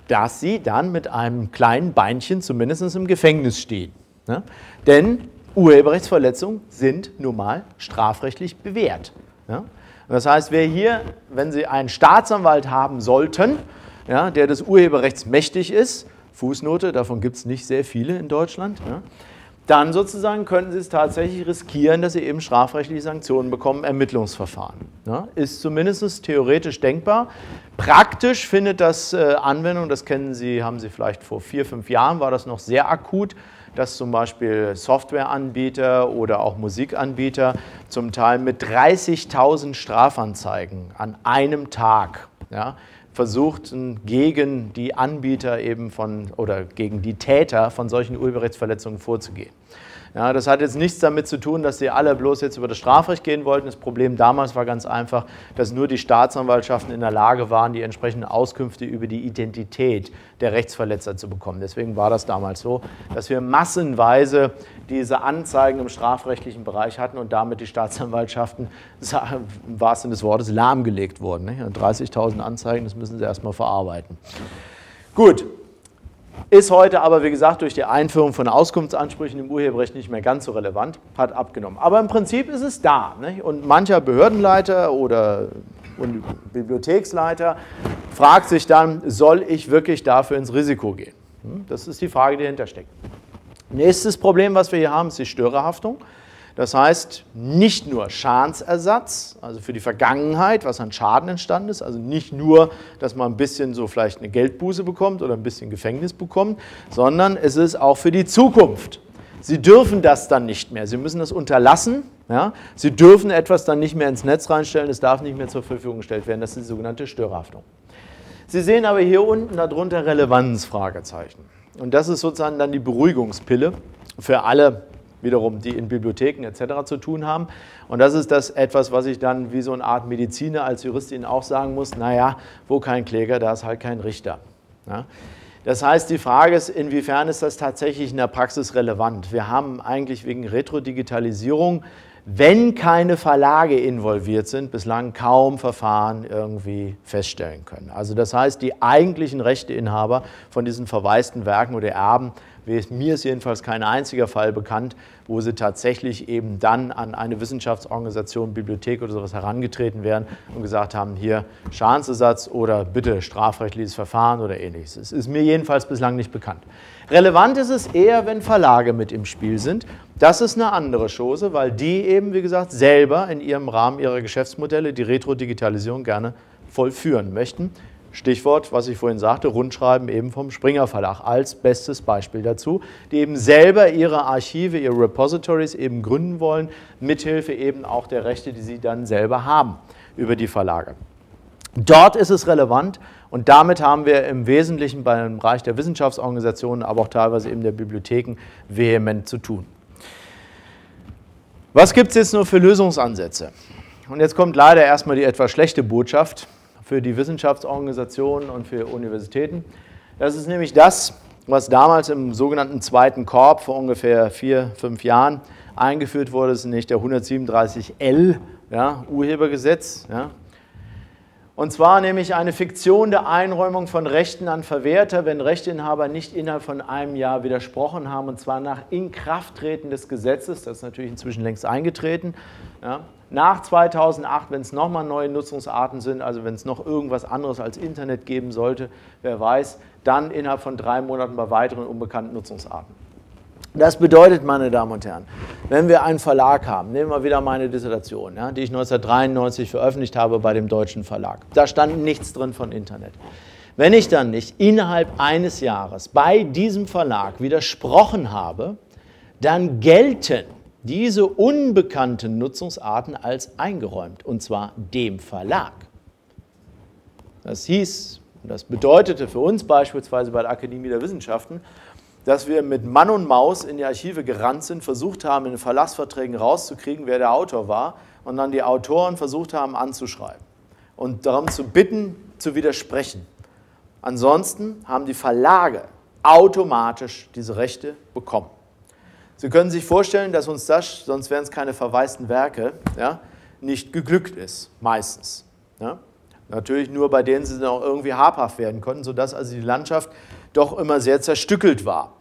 dass sie dann mit einem kleinen Beinchen zumindest im Gefängnis stehen. Ne? Denn Urheberrechtsverletzungen sind nun mal strafrechtlich bewährt. Ne? Und das heißt, wer hier, wenn Sie einen Staatsanwalt haben sollten, ja, der des Urheberrechts mächtig ist, Fußnote, davon gibt es nicht sehr viele in Deutschland, ne? Dann sozusagen könnten Sie es tatsächlich riskieren, dass Sie eben strafrechtliche Sanktionen bekommen, Ermittlungsverfahren. Ja, ist zumindest theoretisch denkbar. Praktisch findet das äh, Anwendung, das kennen Sie, haben Sie vielleicht vor vier, fünf Jahren, war das noch sehr akut, dass zum Beispiel Softwareanbieter oder auch Musikanbieter zum Teil mit dreißigtausend Strafanzeigen an einem Tag, ja, versuchten, gegen die Anbieter eben von oder gegen die Täter von solchen Urheberrechtsverletzungen vorzugehen. Ja, das hat jetzt nichts damit zu tun, dass sie alle bloß jetzt über das Strafrecht gehen wollten. Das Problem damals war ganz einfach, dass nur die Staatsanwaltschaften in der Lage waren, die entsprechenden Auskünfte über die Identität der Rechtsverletzer zu bekommen. Deswegen war das damals so, dass wir massenweise diese Anzeigen im strafrechtlichen Bereich hatten und damit die Staatsanwaltschaften, im wahrsten Sinne des Wortes, lahmgelegt wurden. dreißigtausend Anzeigen, das müssen sie erstmal verarbeiten. Gut. Ist heute aber, wie gesagt, durch die Einführung von Auskunftsansprüchen im Urheberrecht nicht mehr ganz so relevant, hat abgenommen. Aber im Prinzip ist es da. Nicht? Und mancher Behördenleiter oder Bibliotheksleiter fragt sich dann, soll ich wirklich dafür ins Risiko gehen? Das ist die Frage, die dahinter steckt. Nächstes Problem, was wir hier haben, ist die Störerhaftung. Das heißt, nicht nur Schadensersatz, also für die Vergangenheit, was an Schaden entstanden ist, also nicht nur, dass man ein bisschen so vielleicht eine Geldbuße bekommt oder ein bisschen Gefängnis bekommt, sondern es ist auch für die Zukunft. Sie dürfen das dann nicht mehr, Sie müssen das unterlassen, ja? Sie dürfen etwas dann nicht mehr ins Netz reinstellen, es darf nicht mehr zur Verfügung gestellt werden, das ist die sogenannte Störerhaftung. Sie sehen aber hier unten darunter Relevanz-Fragezeichen. Und das ist sozusagen dann die Beruhigungspille für alle, wiederum die in Bibliotheken et cetera zu tun haben. Und das ist das etwas, was ich dann wie so eine Art Mediziner als Juristin auch sagen muss, naja, wo kein Kläger, da ist halt kein Richter. Ja? Das heißt, die Frage ist, inwiefern ist das tatsächlich in der Praxis relevant? Wir haben eigentlich wegen Retrodigitalisierung, wenn keine Verlage involviert sind, bislang kaum Verfahren irgendwie feststellen können. Also das heißt, die eigentlichen Rechteinhaber von diesen verwaisten Werken oder Erben, mir ist jedenfalls kein einziger Fall bekannt, wo sie tatsächlich eben dann an eine Wissenschaftsorganisation, Bibliothek oder sowas herangetreten wären und gesagt haben, hier Schadensersatz oder bitte strafrechtliches Verfahren oder ähnliches. Es ist mir jedenfalls bislang nicht bekannt. Relevant ist es eher, wenn Verlage mit im Spiel sind. Das ist eine andere Chose, weil die eben, wie gesagt, selber in ihrem Rahmen ihrer Geschäftsmodelle die Retrodigitalisierung gerne vollführen möchten. Stichwort, was ich vorhin sagte, Rundschreiben eben vom Springer Verlag als bestes Beispiel dazu, die eben selber ihre Archive, ihre Repositories eben gründen wollen, mithilfe eben auch der Rechte, die sie dann selber haben über die Verlage. Dort ist es relevant und damit haben wir im Wesentlichen beim Bereich der Wissenschaftsorganisationen, aber auch teilweise eben der Bibliotheken vehement zu tun. Was gibt es jetzt nur für Lösungsansätze? Und jetzt kommt leider erstmal die etwas schlechte Botschaft für die Wissenschaftsorganisationen und für Universitäten. Das ist nämlich das, was damals im sogenannten zweiten Korb vor ungefähr vier, fünf Jahren eingeführt wurde. Das ist nämlich der hundertsiebenunddreißig L, ja, Urhebergesetz. Ja. Und zwar nämlich eine Fiktion der Einräumung von Rechten an Verwerter, wenn Rechteinhaber nicht innerhalb von einem Jahr widersprochen haben, und zwar nach Inkrafttreten des Gesetzes, das ist natürlich inzwischen längst eingetreten, ja. Nach zweitausendacht, wenn es nochmal neue Nutzungsarten sind, also wenn es noch irgendwas anderes als Internet geben sollte, wer weiß, dann innerhalb von drei Monaten bei weiteren unbekannten Nutzungsarten. Das bedeutet, meine Damen und Herren, wenn wir einen Verlag haben, nehmen wir wieder meine Dissertation, ja, die ich neunzehnhundertdreiundneunzig veröffentlicht habe bei dem Deutschen Verlag. Da stand nichts drin von Internet. Wenn ich dann nicht innerhalb eines Jahres bei diesem Verlag widersprochen habe, dann gelten diese unbekannten Nutzungsarten als eingeräumt, und zwar dem Verlag. Das hieß, und das bedeutete für uns beispielsweise bei der Akademie der Wissenschaften, dass wir mit Mann und Maus in die Archive gerannt sind, versucht haben, in den Verlagsverträgen rauszukriegen, wer der Autor war, und dann die Autoren versucht haben, anzuschreiben und darum zu bitten, zu widersprechen. Ansonsten haben die Verlage automatisch diese Rechte bekommen. Sie können sich vorstellen, dass uns das, sonst wären es keine verwaisten Werke, ja, nicht geglückt ist, meistens. Ja. Natürlich nur bei denen sie dann auch irgendwie habhaft werden konnten, sodass also die Landschaft doch immer sehr zerstückelt war.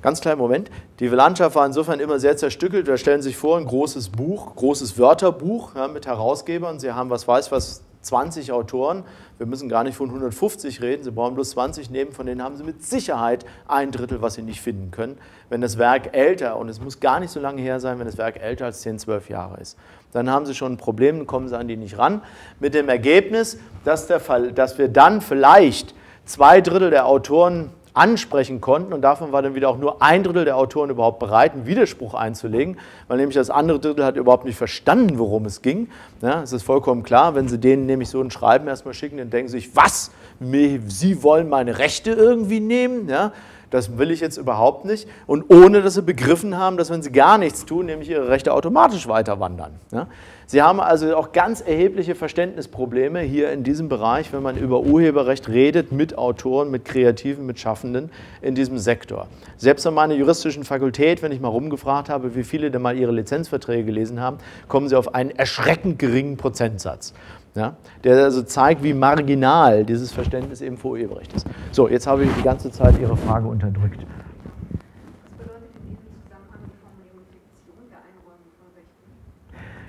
Ganz kleinen Moment, die Landschaft war insofern immer sehr zerstückelt, da stellen Sie sich vor, ein großes Buch, großes Wörterbuch, ja, mit Herausgebern, Sie haben was weiß was, zwanzig Autoren, wir müssen gar nicht von hundertfünfzig reden, Sie brauchen bloß zwanzig nehmen, von denen haben Sie mit Sicherheit ein Drittel, was Sie nicht finden können, wenn das Werk älter, und es muss gar nicht so lange her sein, wenn das Werk älter als zehn, zwölf Jahre ist. Dann haben Sie schon ein Problem, dann kommen Sie an die nicht ran, mit dem Ergebnis, dass, der Fall, dass wir dann vielleicht zwei Drittel der Autoren ansprechen konnten, und davon war dann wieder auch nur ein Drittel der Autoren überhaupt bereit, einen Widerspruch einzulegen, weil nämlich das andere Drittel hat überhaupt nicht verstanden, worum es ging. Ja, es ist vollkommen klar, wenn Sie denen nämlich so ein Schreiben erstmal schicken, dann denken Sie sich, was, Sie wollen meine Rechte irgendwie nehmen? Ja, das will ich jetzt überhaupt nicht. Und ohne, dass Sie begriffen haben, dass wenn Sie gar nichts tun, nämlich Ihre Rechte automatisch weiter wandern. Ja, Sie haben also auch ganz erhebliche Verständnisprobleme hier in diesem Bereich, wenn man über Urheberrecht redet, mit Autoren, mit Kreativen, mit Schaffenden in diesem Sektor. Selbst an meiner juristischen Fakultät, wenn ich mal rumgefragt habe, wie viele denn mal ihre Lizenzverträge gelesen haben, kommen sie auf einen erschreckend geringen Prozentsatz, ja, der also zeigt, wie marginal dieses Verständnis eben für Urheberrecht ist. So, jetzt habe ich die ganze Zeit Ihre Frage unterdrückt.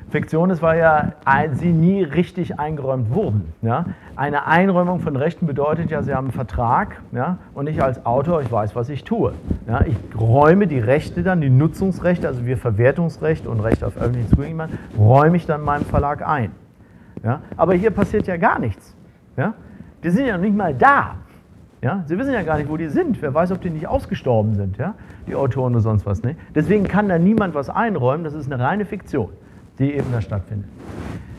Fiktion ist, weil ja sie nie richtig eingeräumt wurden. Ja? Eine Einräumung von Rechten bedeutet ja, Sie haben einen Vertrag, ja? Und ich als Autor, ich weiß, was ich tue. Ja? Ich räume die Rechte dann, die Nutzungsrechte, also wir Verwertungsrecht und Recht auf öffentlichen Zugang, räume ich dann meinem Verlag ein. Ja? Aber hier passiert ja gar nichts. Ja? Die sind ja noch nicht mal da. Ja? Sie wissen ja gar nicht, wo die sind. Wer weiß, ob die nicht ausgestorben sind, ja? Die Autoren oder sonst was nicht. Deswegen kann da niemand was einräumen, das ist eine reine Fiktion, die eben da stattfindet.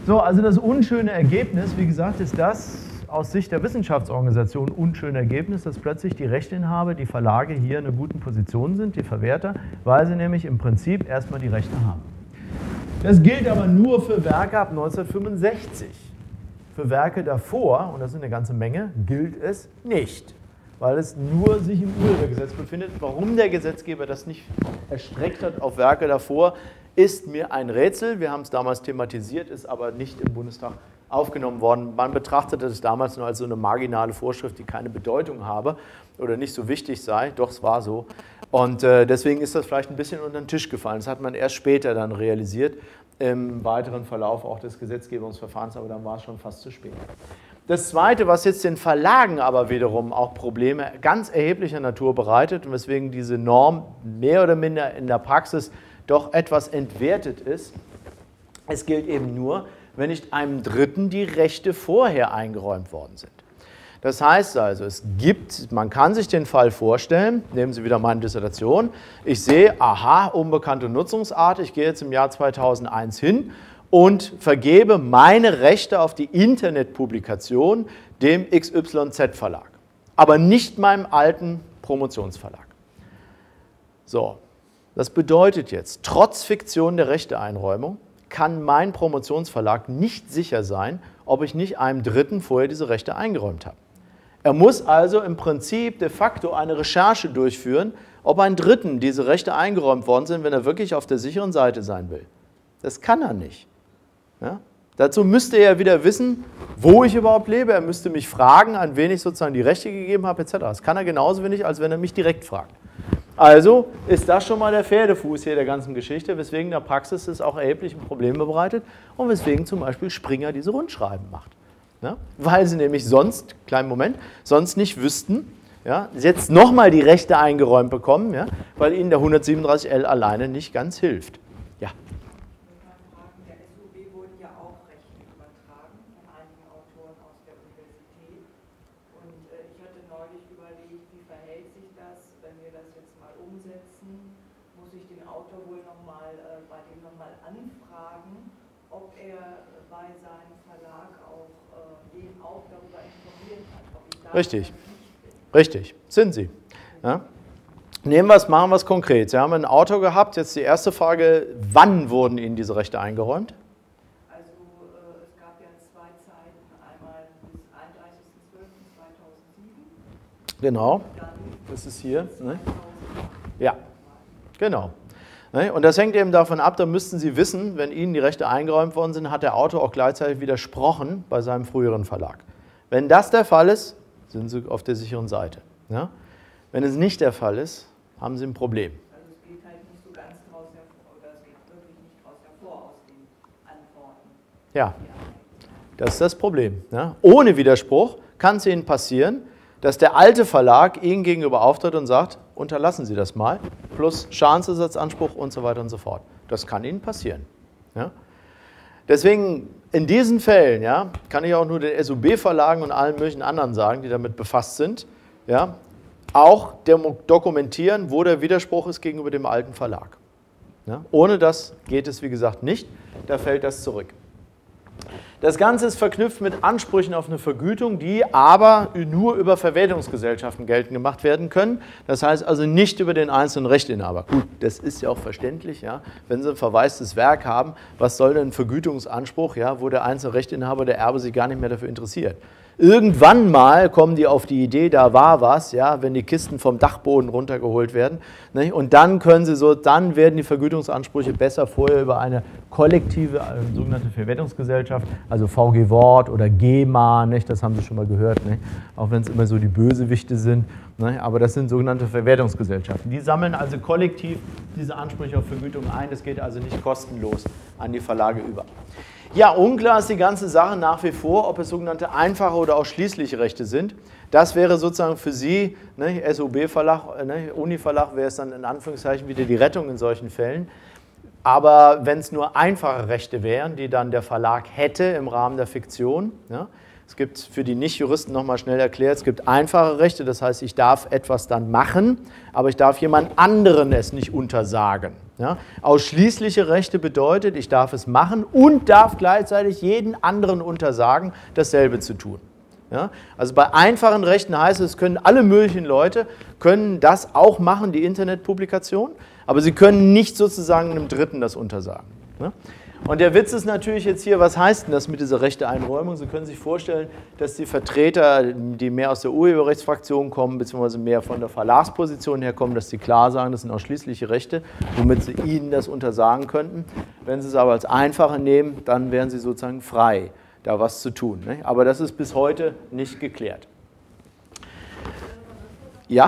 So, also das unschöne Ergebnis, wie gesagt, ist das aus Sicht der Wissenschaftsorganisation unschöne Ergebnis, dass plötzlich die Rechteinhaber, die Verlage hier in einer guten Position sind, die Verwerter, weil sie nämlich im Prinzip erstmal die Rechte haben. Das gilt aber nur für Werke ab neunzehnhundertfünfundsechzig. Für Werke davor, und das sind eine ganze Menge, gilt es nicht. weil es nur sich im Urhebergesetz befindet. Warum der Gesetzgeber das nicht erstreckt hat auf Werke davor, ist mir ein Rätsel. Wir haben es damals thematisiert, ist aber nicht im Bundestag aufgenommen worden. Man betrachtete es damals nur als so eine marginale Vorschrift, die keine Bedeutung habe oder nicht so wichtig sei. Doch, es war so. Und äh, deswegen ist das vielleicht ein bisschen unter den Tisch gefallen. Das hat man erst später dann realisiert, im weiteren Verlauf auch des Gesetzgebungsverfahrens, aber dann war es schon fast zu spät. Das Zweite, was jetzt den Verlagen aber wiederum auch Probleme ganz erheblicher Natur bereitet und weswegen diese Norm mehr oder minder in der Praxis doch etwas entwertet ist, es gilt eben nur, wenn nicht einem Dritten die Rechte vorher eingeräumt worden sind. Das heißt also, es gibt, man kann sich den Fall vorstellen, nehmen Sie wieder meine Dissertation, ich sehe, aha, unbekannte Nutzungsart, ich gehe jetzt im Jahr zweitausendeins hin und vergebe meine Rechte auf die Internetpublikation dem X Y Z-Verlag, aber nicht meinem alten Promotionsverlag. So, das bedeutet jetzt, trotz Fiktion der Rechteeinräumung kann mein Promotionsverlag nicht sicher sein, ob ich nicht einem Dritten vorher diese Rechte eingeräumt habe. Er muss also im Prinzip de facto eine Recherche durchführen, ob einem Dritten diese Rechte eingeräumt worden sind, wenn er wirklich auf der sicheren Seite sein will. Das kann er nicht. Ja? Dazu müsste er wieder wissen, wo ich überhaupt lebe. Er müsste mich fragen, an wen ich sozusagen die Rechte gegeben habe, et cetera. Das kann er genauso wenig, als wenn er mich direkt fragt. Also ist das schon mal der Pferdefuß hier der ganzen Geschichte, weswegen der Praxis es auch erhebliche Probleme bereitet und weswegen zum Beispiel Springer diese Rundschreiben macht. Ja? Weil sie nämlich sonst, kleinen Moment, sonst nicht wüssten, ja, jetzt nochmal die Rechte eingeräumt bekommen, ja, weil ihnen der hundertsiebenunddreißig L alleine nicht ganz hilft. Ja. Richtig, richtig, sind sie. Ja. Nehmen wir es, machen wir es konkret. Sie haben einen Autor gehabt, jetzt die erste Frage, wann wurden Ihnen diese Rechte eingeräumt? Also äh, es gab ja zwei Zeiten, einmal bis einunddreißigsten zwölften zweitausendsieben. Genau, das ist hier. Ne? Ja, genau. Und das hängt eben davon ab, da müssten Sie wissen, wenn Ihnen die Rechte eingeräumt worden sind, hat der Autor auch gleichzeitig widersprochen bei seinem früheren Verlag. Wenn das der Fall ist, sind Sie auf der sicheren Seite. Ja? Wenn es nicht der Fall ist, haben Sie ein Problem. Also es geht halt nicht so ganz draus hervor, oder es geht wirklich nicht draus hervor aus den Antworten. Ja, das ist das Problem. Ja? Ohne Widerspruch kann es Ihnen passieren, dass der alte Verlag Ihnen gegenüber auftritt und sagt, unterlassen Sie das mal, plus Schadensersatzanspruch und so weiter und so fort. Das kann Ihnen passieren. Ja? Deswegen, in diesen Fällen, ja, kann ich auch nur den S O B-Verlagen und allen möglichen anderen sagen, die damit befasst sind, ja, auch dokumentieren, wo der Widerspruch ist gegenüber dem alten Verlag. Ja, ohne das geht es, wie gesagt, nicht. Da fällt das zurück. Das Ganze ist verknüpft mit Ansprüchen auf eine Vergütung, die aber nur über Verwertungsgesellschaften geltend gemacht werden können. Das heißt also nicht über den einzelnen Rechteinhaber. Gut, das ist ja auch verständlich, ja. Wenn Sie ein verwaistes Werk haben, was soll denn ein Vergütungsanspruch, ja, wo der einzelne Rechteinhaber, der Erbe, sich gar nicht mehr dafür interessiert. Irgendwann mal kommen die auf die Idee, da war was, ja, wenn die Kisten vom Dachboden runtergeholt werden, nicht? Und dann können sie so, dann werden die Vergütungsansprüche besser vorher über eine kollektive, also eine sogenannte Verwertungsgesellschaft, also V G Wort oder GEMA, nicht? Das haben Sie schon mal gehört, nicht? Auch wenn es immer so die Bösewichte sind, nicht? Aber das sind sogenannte Verwertungsgesellschaften. Die sammeln also kollektiv diese Ansprüche auf Vergütung ein, das geht also nicht kostenlos an die Verlage über. Ja, unklar ist die ganze Sache nach wie vor, ob es sogenannte einfache oder ausschließliche Rechte sind. Das wäre sozusagen für Sie, ne, S O B-Verlag, ne, Uni-Verlag, wäre es dann in Anführungszeichen wieder die Rettung in solchen Fällen. Aber wenn es nur einfache Rechte wären, die dann der Verlag hätte im Rahmen der Fiktion, ja, es gibt für die Nicht-Juristen nochmal schnell erklärt, es gibt einfache Rechte, das heißt, ich darf etwas dann machen, aber ich darf jemand anderen es nicht untersagen. Ja? Ausschließliche Rechte bedeutet, ich darf es machen und darf gleichzeitig jeden anderen untersagen, dasselbe zu tun. Ja? Also bei einfachen Rechten heißt es, es können alle möglichen Leute, können das auch machen, die Internetpublikation, aber sie können nicht sozusagen einem Dritten das untersagen. Ja? Und der Witz ist natürlich jetzt hier, was heißt denn das mit dieser Rechteeinräumung? Sie können sich vorstellen, dass die Vertreter, die mehr aus der Urheberrechtsfraktion kommen, beziehungsweise mehr von der Verlagsposition herkommen, dass sie klar sagen, das sind ausschließliche Rechte, womit sie ihnen das untersagen könnten. Wenn sie es aber als Einfache nehmen, dann wären sie sozusagen frei, da was zu tun. Ne? Aber das ist bis heute nicht geklärt. Ja?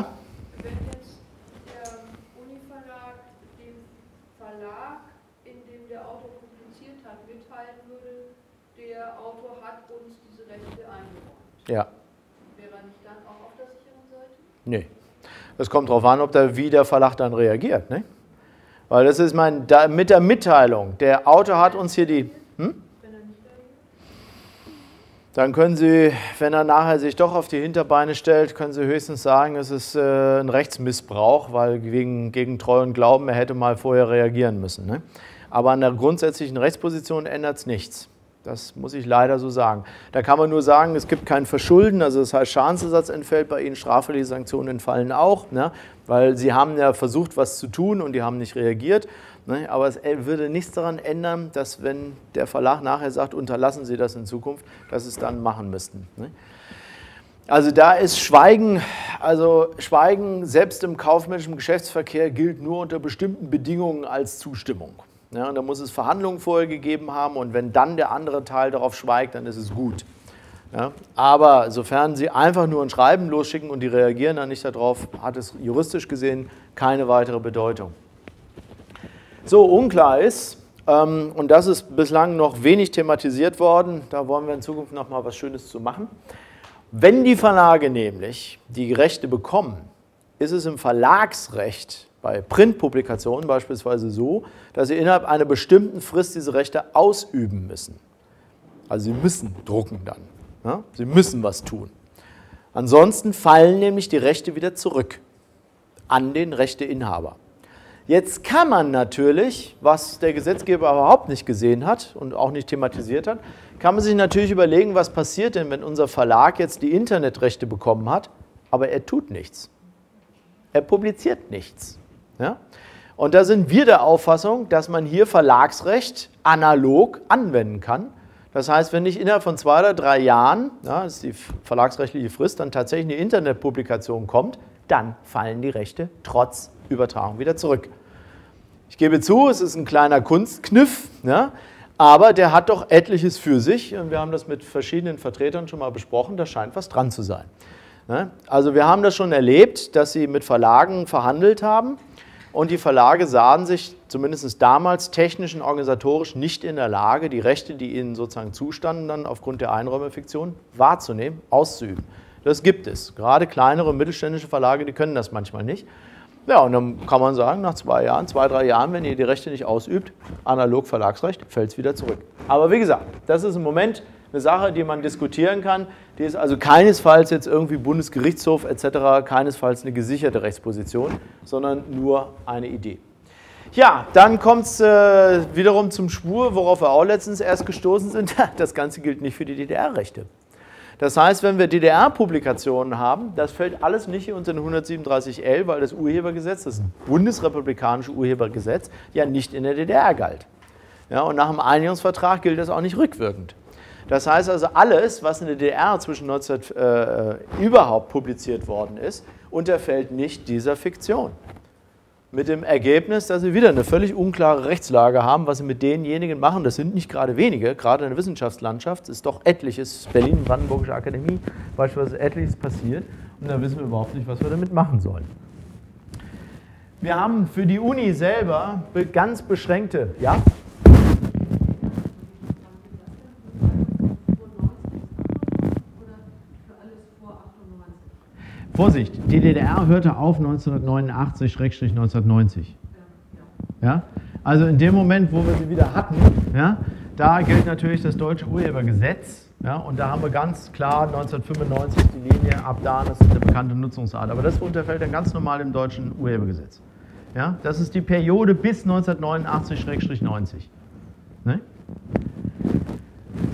Ja. Wäre man nicht dann auch auf der sicheren Seite? Nee. Das kommt darauf an, ob da wie der Verlag dann reagiert. Ne? Weil das ist mein, da, mit der Mitteilung, der Autor hat uns hier die... Hm? Dann können Sie, wenn er nachher sich doch auf die Hinterbeine stellt, können Sie höchstens sagen, es ist äh, ein Rechtsmissbrauch, weil wegen, gegen Treu und Glauben, er hätte mal vorher reagieren müssen. Ne? Aber an der grundsätzlichen Rechtsposition ändert es nichts. Das muss ich leider so sagen. Da kann man nur sagen, es gibt kein Verschulden, also das heißt, Schadensersatz entfällt bei Ihnen, strafrechtliche Sanktionen entfallen auch, ne? Weil Sie haben ja versucht, was zu tun und die haben nicht reagiert. Ne? Aber es würde nichts daran ändern, dass wenn der Verlag nachher sagt, unterlassen Sie das in Zukunft, dass Sie es dann machen müssten. Ne? Also da ist Schweigen, also Schweigen selbst im kaufmännischen Geschäftsverkehr gilt nur unter bestimmten Bedingungen als Zustimmung. Ja, und da muss es Verhandlungen vorher gegeben haben und wenn dann der andere Teil darauf schweigt, dann ist es gut. Ja, aber sofern Sie einfach nur ein Schreiben losschicken und die reagieren dann nicht darauf, hat es juristisch gesehen keine weitere Bedeutung. So, unklar ist, ähm, und das ist bislang noch wenig thematisiert worden, da wollen wir in Zukunft noch mal was Schönes zu machen. Wenn die Verlage nämlich die Rechte bekommen, ist es im Verlagsrecht bei Printpublikationen beispielsweise so, dass Sie innerhalb einer bestimmten Frist diese Rechte ausüben müssen. Also Sie müssen drucken dann. Ja? Sie müssen was tun. Ansonsten fallen nämlich die Rechte wieder zurück an den Rechteinhaber. Jetzt kann man natürlich, was der Gesetzgeber überhaupt nicht gesehen hat und auch nicht thematisiert hat, kann man sich natürlich überlegen, was passiert denn, wenn unser Verlag jetzt die Internetrechte bekommen hat, aber er tut nichts. Er publiziert nichts. Ja? Und da sind wir der Auffassung, dass man hier Verlagsrecht analog anwenden kann. Das heißt, wenn ich innerhalb von zwei oder drei Jahren, ja, das ist die verlagsrechtliche Frist, dann tatsächlich eine Internetpublikation kommt, dann fallen die Rechte trotz Übertragung wieder zurück. Ich gebe zu, es ist ein kleiner Kunstkniff, ja? Aber der hat doch etliches für sich. Und wir haben das mit verschiedenen Vertretern schon mal besprochen, da scheint was dran zu sein. Also wir haben das schon erlebt, dass sie mit Verlagen verhandelt haben und die Verlage sahen sich zumindest damals technisch und organisatorisch nicht in der Lage, die Rechte, die ihnen sozusagen zustanden, dann aufgrund der Einräumefiktion wahrzunehmen, auszuüben. Das gibt es. Gerade kleinere mittelständische Verlage, die können das manchmal nicht. Ja, und dann kann man sagen, nach zwei Jahren, zwei, drei Jahren, wenn ihr die Rechte nicht ausübt, analog Verlagsrecht, fällt es wieder zurück. Aber wie gesagt, das ist im Moment eine Sache, die man diskutieren kann, die ist also keinesfalls jetzt irgendwie Bundesgerichtshof et cetera, keinesfalls eine gesicherte Rechtsposition, sondern nur eine Idee. Ja, dann kommt es äh, wiederum zum Schwur, worauf wir auch letztens erst gestoßen sind. Das Ganze gilt nicht für die D D R-Rechte. Das heißt, wenn wir D D R-Publikationen haben, das fällt alles nicht unter den hundertsiebenunddreißig L, weil das Urhebergesetz, das bundesrepublikanische Urhebergesetz, ja nicht in der D D R galt. Ja, und nach dem Einigungsvertrag gilt das auch nicht rückwirkend. Das heißt also, alles, was in der D D R zwischen neunzehnhundert äh, überhaupt publiziert worden ist, unterfällt nicht dieser Fiktion. Mit dem Ergebnis, dass Sie wieder eine völlig unklare Rechtslage haben, was Sie mit denjenigen machen. Das sind nicht gerade wenige, gerade in der Wissenschaftslandschaft ist doch etliches, Berlin-Brandenburgische Akademie beispielsweise, etliches passiert. Und da wissen wir überhaupt nicht, was wir damit machen sollen. Wir haben für die Uni selber ganz beschränkte... Ja? Vorsicht, die D D R hörte auf neunzehnhundertneunundachtzig neunzehnhundertneunzig. Ja? Also in dem Moment, wo wir sie wieder hatten, ja, da gilt natürlich das deutsche Urhebergesetz. Ja, und da haben wir ganz klar neunzehnhundertfünfundneunzig die Linie, ab da, das ist eine bekannte Nutzungsart. Aber das unterfällt dann ganz normal dem deutschen Urhebergesetz. Ja? Das ist die Periode bis neunzehnhundertneunundachtzig neunzig. Ne?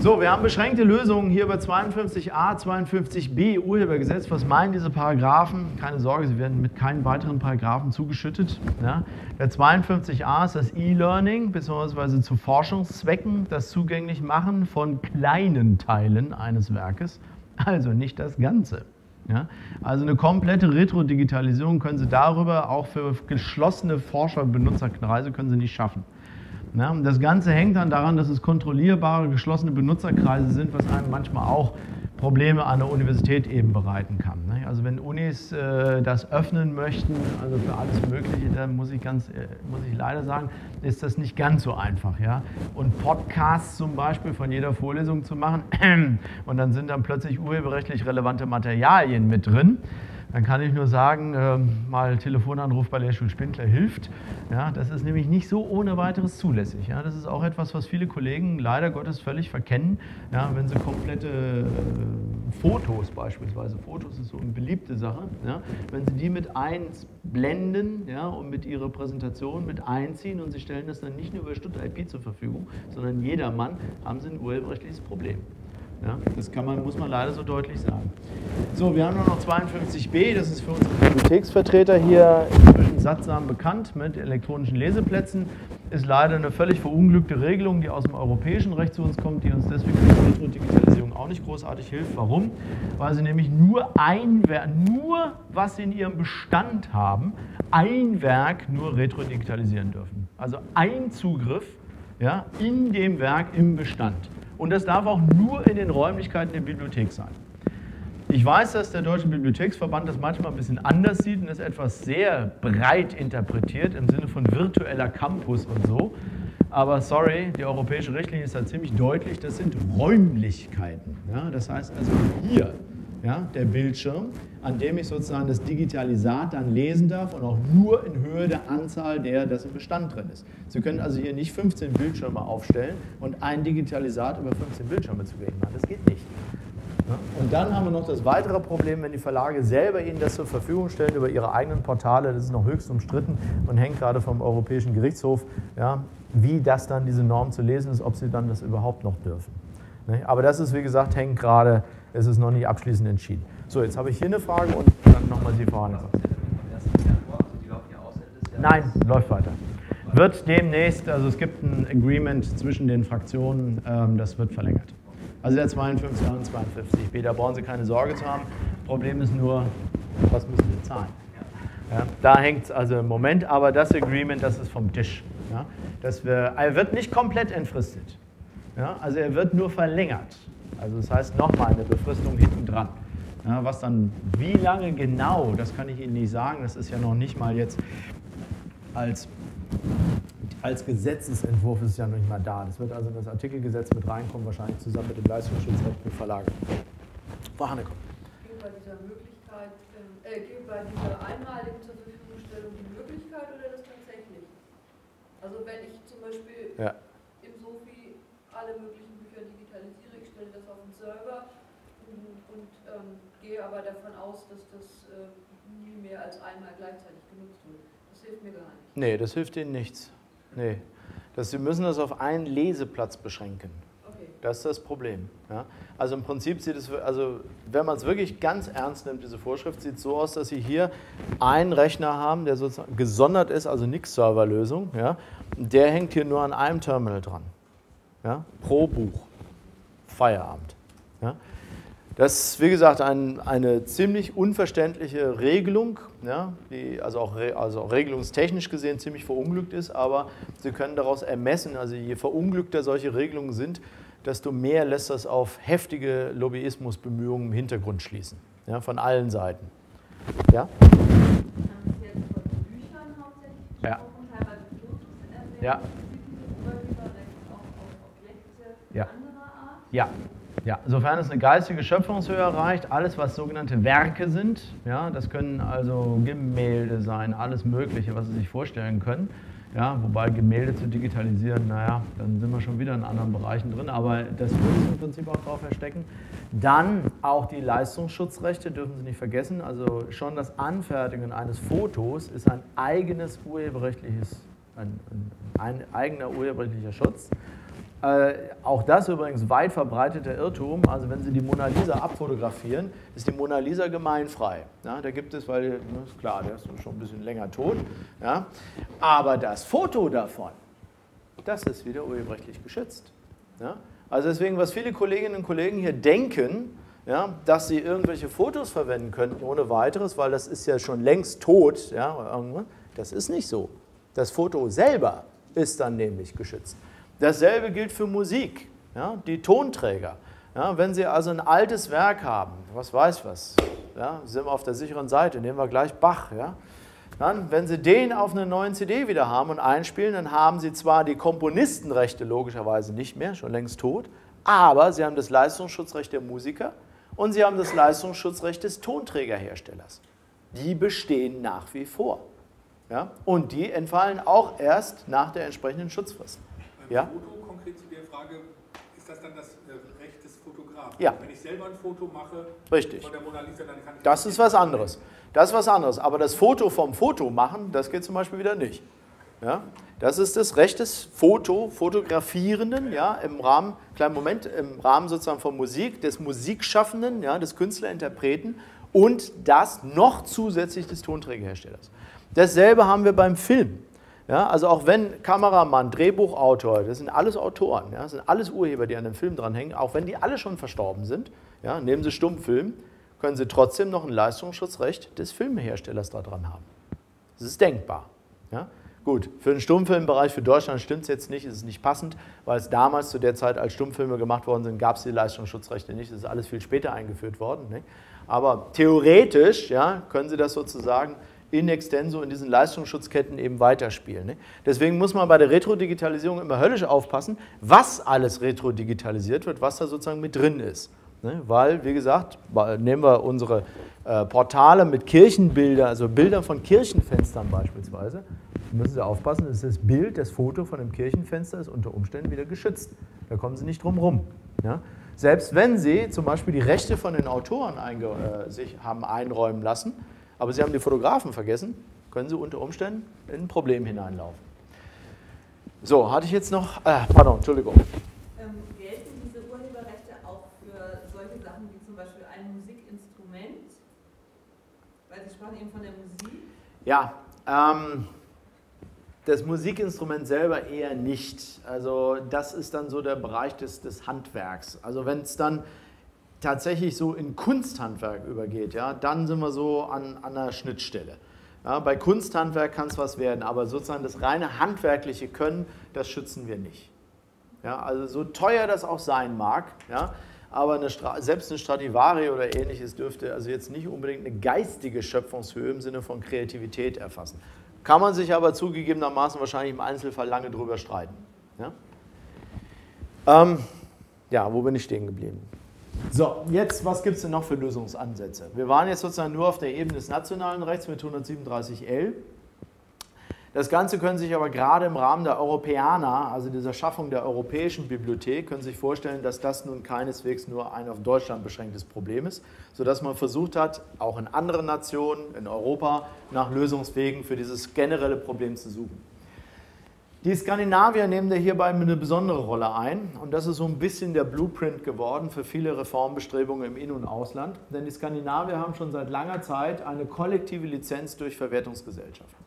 So, wir haben beschränkte Lösungen hier bei zweiundfünfzig a, zweiundfünfzig b Urhebergesetz. Was meinen diese Paragraphen? Keine Sorge, sie werden mit keinen weiteren Paragraphen zugeschüttet. Ja. Der zweiundfünfzig a ist das E-Learning, beziehungsweise zu Forschungszwecken das zugänglich machen von kleinen Teilen eines Werkes, also nicht das Ganze. Ja. Also eine komplette Retrodigitalisierung können Sie darüber, auch für geschlossene Forscher- und Benutzerkreise, können Sie nicht schaffen. Ja, und das Ganze hängt dann daran, dass es kontrollierbare, geschlossene Benutzerkreise sind, was einem manchmal auch Probleme an der Universität eben bereiten kann. Ne? Also wenn Unis äh, das öffnen möchten, also für alles Mögliche, dann muss ich, ganz, äh, muss ich leider sagen, ist das nicht ganz so einfach. Ja? Und Podcasts zum Beispiel von jeder Vorlesung zu machen und dann sind dann plötzlich urheberrechtlich relevante Materialien mit drin. Dann kann ich nur sagen, äh, mal Telefonanruf bei Lehrstuhl Spindler hilft. Ja, das ist nämlich nicht so ohne weiteres zulässig. Ja, das ist auch etwas, was viele Kollegen leider Gottes völlig verkennen, ja, wenn sie komplette äh, Fotos beispielsweise, Fotos ist so eine beliebte Sache, ja, wenn sie die mit einblenden, ja, und mit ihrer Präsentation mit einziehen und sie stellen das dann nicht nur über StudIP zur Verfügung, sondern jedermann, haben sie ein urheberrechtliches Problem. Ja, das kann man, muss man leider so deutlich sagen. So, wir haben noch zweiundfünfzig b, das ist für unsere Bibliotheksvertreter hier inzwischen sattsam bekannt mit elektronischen Leseplätzen. Ist leider eine völlig verunglückte Regelung, die aus dem europäischen Recht zu uns kommt, die uns deswegen für Retrodigitalisierung auch nicht großartig hilft. Warum? Weil sie nämlich nur ein Werk, nur was sie in ihrem Bestand haben, ein Werk nur retrodigitalisieren dürfen. Also ein Zugriff, ja, in dem Werk im Bestand. Und das darf auch nur in den Räumlichkeiten der Bibliothek sein. Ich weiß, dass der Deutsche Bibliotheksverband das manchmal ein bisschen anders sieht und das etwas sehr breit interpretiert, im Sinne von virtueller Campus und so. Aber sorry, die europäische Richtlinie ist da ziemlich deutlich, das sind Räumlichkeiten. Ja, das heißt also hier, ja, der Bildschirm, an dem ich sozusagen das Digitalisat dann lesen darf und auch nur in Höhe der Anzahl, der das im Bestand drin ist. Sie können also hier nicht fünfzehn Bildschirme aufstellen und ein Digitalisat über fünfzehn Bildschirme zugänglich machen. Das geht nicht. Und dann haben wir noch das weitere Problem, wenn die Verlage selber Ihnen das zur Verfügung stellen über ihre eigenen Portale, das ist noch höchst umstritten und hängt gerade vom Europäischen Gerichtshof, ja, wie das dann diese Norm zu lesen ist, ob sie dann das überhaupt noch dürfen. Aber das ist, wie gesagt, hängt gerade, es ist noch nicht abschließend entschieden. So, jetzt habe ich hier eine Frage und dann nochmal die Frage. Nein, läuft weiter. Wird demnächst, also es gibt ein Agreement zwischen den Fraktionen, das wird verlängert. Also der zweiundfünfzig und zweiundfünfzig b, da brauchen Sie keine Sorge zu haben. Problem ist nur, was müssen wir zahlen? Ja, da hängt es also im Moment, aber das Agreement, das ist vom Tisch. Ja, dass wir, er wird nicht komplett entfristet. Ja, also er wird nur verlängert. Also das heißt nochmal eine Befristung hinten dran. Ja, was dann, wie lange genau, das kann ich Ihnen nicht sagen. Das ist ja noch nicht mal jetzt als, als Gesetzesentwurf ist es ja noch nicht mal da. Das wird also in das Artikelgesetz mit reinkommen, wahrscheinlich zusammen mit dem Leistungsschutzrecht für Verlage. Frau Hannekomm. Gegenüber dieser Möglichkeit, äh, gegenüber dieser einmaligen zur Verfügungstellung die Möglichkeit oder das tatsächlich? Also wenn ich zum Beispiel ja. im Sofi alle möglichen Bücher digitalisiere, ich stelle das auf den Server und, und ähm, gehe aber davon aus, dass das äh, nie mehr als einmal gleichzeitig genutzt wird. Das hilft mir gar nicht. Nee, das hilft Ihnen nichts. Nee, das, Sie müssen das auf einen Leseplatz beschränken. Okay. Das ist das Problem. Ja? Also im Prinzip sieht es, also wenn man es wirklich ganz ernst nimmt, diese Vorschrift, sieht es so aus, dass Sie hier einen Rechner haben, der sozusagen gesondert ist, also nix Serverlösung. Ja? Der hängt hier nur an einem Terminal dran. Ja? Pro Buch. Feierabend. Ja? Das ist, wie gesagt, ein, eine ziemlich unverständliche Regelung, ja, die also auch, re, also auch regelungstechnisch gesehen ziemlich verunglückt ist, aber Sie können daraus ermessen, also je verunglückter solche Regelungen sind, desto mehr lässt das auf heftige Lobbyismusbemühungen im Hintergrund schließen, ja, von allen Seiten. Ja? Sie haben es jetzt von Büchern hauptsächlich gesprochen, teilweise Produkte, ja. Ja. Ja, ja. Sofern es eine geistige Schöpfungshöhe erreicht, alles was sogenannte Werke sind, ja, das können also Gemälde sein, alles Mögliche, was Sie sich vorstellen können, ja, wobei Gemälde zu digitalisieren, naja, dann sind wir schon wieder in anderen Bereichen drin, aber das würde ich im Prinzip auch drauf verstecken. Dann auch die Leistungsschutzrechte, dürfen Sie nicht vergessen, also schon das Anfertigen eines Fotos ist ein eigenes urheberrechtliches, ein, ein, ein eigener urheberrechtlicher Schutz. Äh, auch das übrigens weit verbreiteter Irrtum, also wenn Sie die Mona Lisa abfotografieren, ist die Mona Lisa gemeinfrei. Ja, da gibt es, weil, na, ist klar, der ist schon ein bisschen länger tot, ja. Aber das Foto davon, das ist wieder urheberrechtlich geschützt. Ja. Also deswegen, was viele Kolleginnen und Kollegen hier denken, ja, dass sie irgendwelche Fotos verwenden könnten ohne weiteres, weil das ist ja schon längst tot, ja, das ist nicht so. Das Foto selber ist dann nämlich geschützt. Dasselbe gilt für Musik, ja, die Tonträger. Ja, wenn Sie also ein altes Werk haben, was weiß was, ja, sind wir auf der sicheren Seite, nehmen wir gleich Bach. Ja. Dann, wenn Sie den auf einer neuen C D wieder haben und einspielen, dann haben Sie zwar die Komponistenrechte logischerweise nicht mehr, schon längst tot, aber Sie haben das Leistungsschutzrecht der Musiker und Sie haben das Leistungsschutzrecht des Tonträgerherstellers. Die bestehen nach wie vor. Ja, und die entfallen auch erst nach der entsprechenden Schutzfrist. Ja? Foto konkret zu der Frage, ist das dann das äh, Recht des Fotografen? Ja. Wenn ich selber ein Foto mache, richtig, von der Mona Lisa, dann kann ich... Das ist was anderes. Das ist was anderes. Aber das Foto vom Foto machen, das geht zum Beispiel wieder nicht. Ja? Das ist das Recht des Foto, Fotografierenden, ja, im Rahmen, kleinen Moment, im Rahmen sozusagen von Musik, des Musikschaffenden, ja, des Künstlerinterpreten und das noch zusätzlich des Tonträgerherstellers. Dasselbe haben wir beim Film. Ja, also auch wenn Kameramann, Drehbuchautor, das sind alles Autoren, ja, das sind alles Urheber, die an dem Film dranhängen, auch wenn die alle schon verstorben sind, ja, nehmen Sie Stummfilm, können Sie trotzdem noch ein Leistungsschutzrecht des Filmherstellers da dran haben. Das ist denkbar. Ja. Gut, für den Stummfilmbereich für Deutschland stimmt es jetzt nicht, ist es nicht passend, weil es damals zu der Zeit, als Stummfilme gemacht worden sind, gab es die Leistungsschutzrechte nicht, das ist alles viel später eingeführt worden. Ne? Aber theoretisch, ja, können Sie das sozusagen in extenso in diesen Leistungsschutzketten eben weiterspielen. Deswegen muss man bei der Retrodigitalisierung immer höllisch aufpassen, was alles retrodigitalisiert wird, was da sozusagen mit drin ist. Weil, wie gesagt, nehmen wir unsere Portale mit Kirchenbildern, also Bildern von Kirchenfenstern beispielsweise, müssen Sie aufpassen, dass das Bild, das Foto von einem Kirchenfenster ist unter Umständen wieder geschützt. Da kommen Sie nicht drum rum. Ja? Selbst wenn Sie zum Beispiel die Rechte von den Autoren äh, sich haben einräumen lassen, aber Sie haben die Fotografen vergessen, können Sie unter Umständen in ein Problem hineinlaufen. So, hatte ich jetzt noch, äh, pardon, Entschuldigung. Ähm, gelten diese Urheberrechte auch für solche Sachen wie zum Beispiel ein Musikinstrument? Weil Sie sprachen eben von der Musik. Ja, ähm, das Musikinstrument selber eher nicht. Also das ist dann so der Bereich des, des Handwerks. Also wenn es dann tatsächlich so in Kunsthandwerk übergeht, ja, dann sind wir so an, an einer Schnittstelle. Ja, bei Kunsthandwerk kann es was werden, aber sozusagen das reine handwerkliche Können, das schützen wir nicht. Ja, also so teuer das auch sein mag, ja, aber eine selbst eine Stradivari oder Ähnliches dürfte also jetzt nicht unbedingt eine geistige Schöpfungshöhe im Sinne von Kreativität erfassen. Kann man sich aber zugegebenermaßen wahrscheinlich im Einzelfall lange drüber streiten. Ja, ähm, ja, wo bin ich stehen geblieben? So, jetzt, was gibt es denn noch für Lösungsansätze? Wir waren jetzt sozusagen nur auf der Ebene des nationalen Rechts mit hundertsiebenunddreißig L. Das Ganze können Sie sich aber gerade im Rahmen der Europeana, also dieser Schaffung der Europäischen Bibliothek, können Sie sich vorstellen, dass das nun keineswegs nur ein auf Deutschland beschränktes Problem ist, sodass man versucht hat, auch in anderen Nationen, in Europa, nach Lösungswegen für dieses generelle Problem zu suchen. Die Skandinavier nehmen da hierbei eine besondere Rolle ein und das ist so ein bisschen der Blueprint geworden für viele Reformbestrebungen im In- und Ausland, denn die Skandinavier haben schon seit langer Zeit eine kollektive Lizenz durch Verwertungsgesellschaften.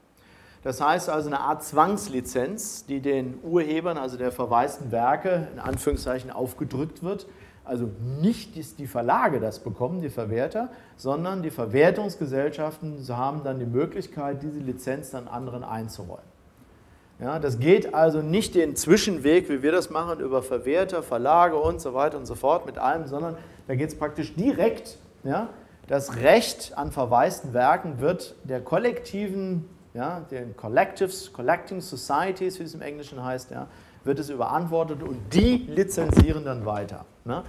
Das heißt also eine Art Zwangslizenz, die den Urhebern, also der verwaisten Werke, in Anführungszeichen aufgedrückt wird. Also nicht die Verlage das bekommen, die Verwerter, sondern die Verwertungsgesellschaften haben dann die Möglichkeit, diese Lizenz dann anderen einzuräumen. Ja, das geht also nicht den Zwischenweg, wie wir das machen, über Verwerter, Verlage und so weiter und so fort mit allem, sondern da geht es praktisch direkt. Ja, das Recht an verwaisten Werken wird der kollektiven, ja, den Collectives, Collecting Societies, wie es im Englischen heißt, ja, wird es überantwortet und die lizenzieren dann weiter. Ne?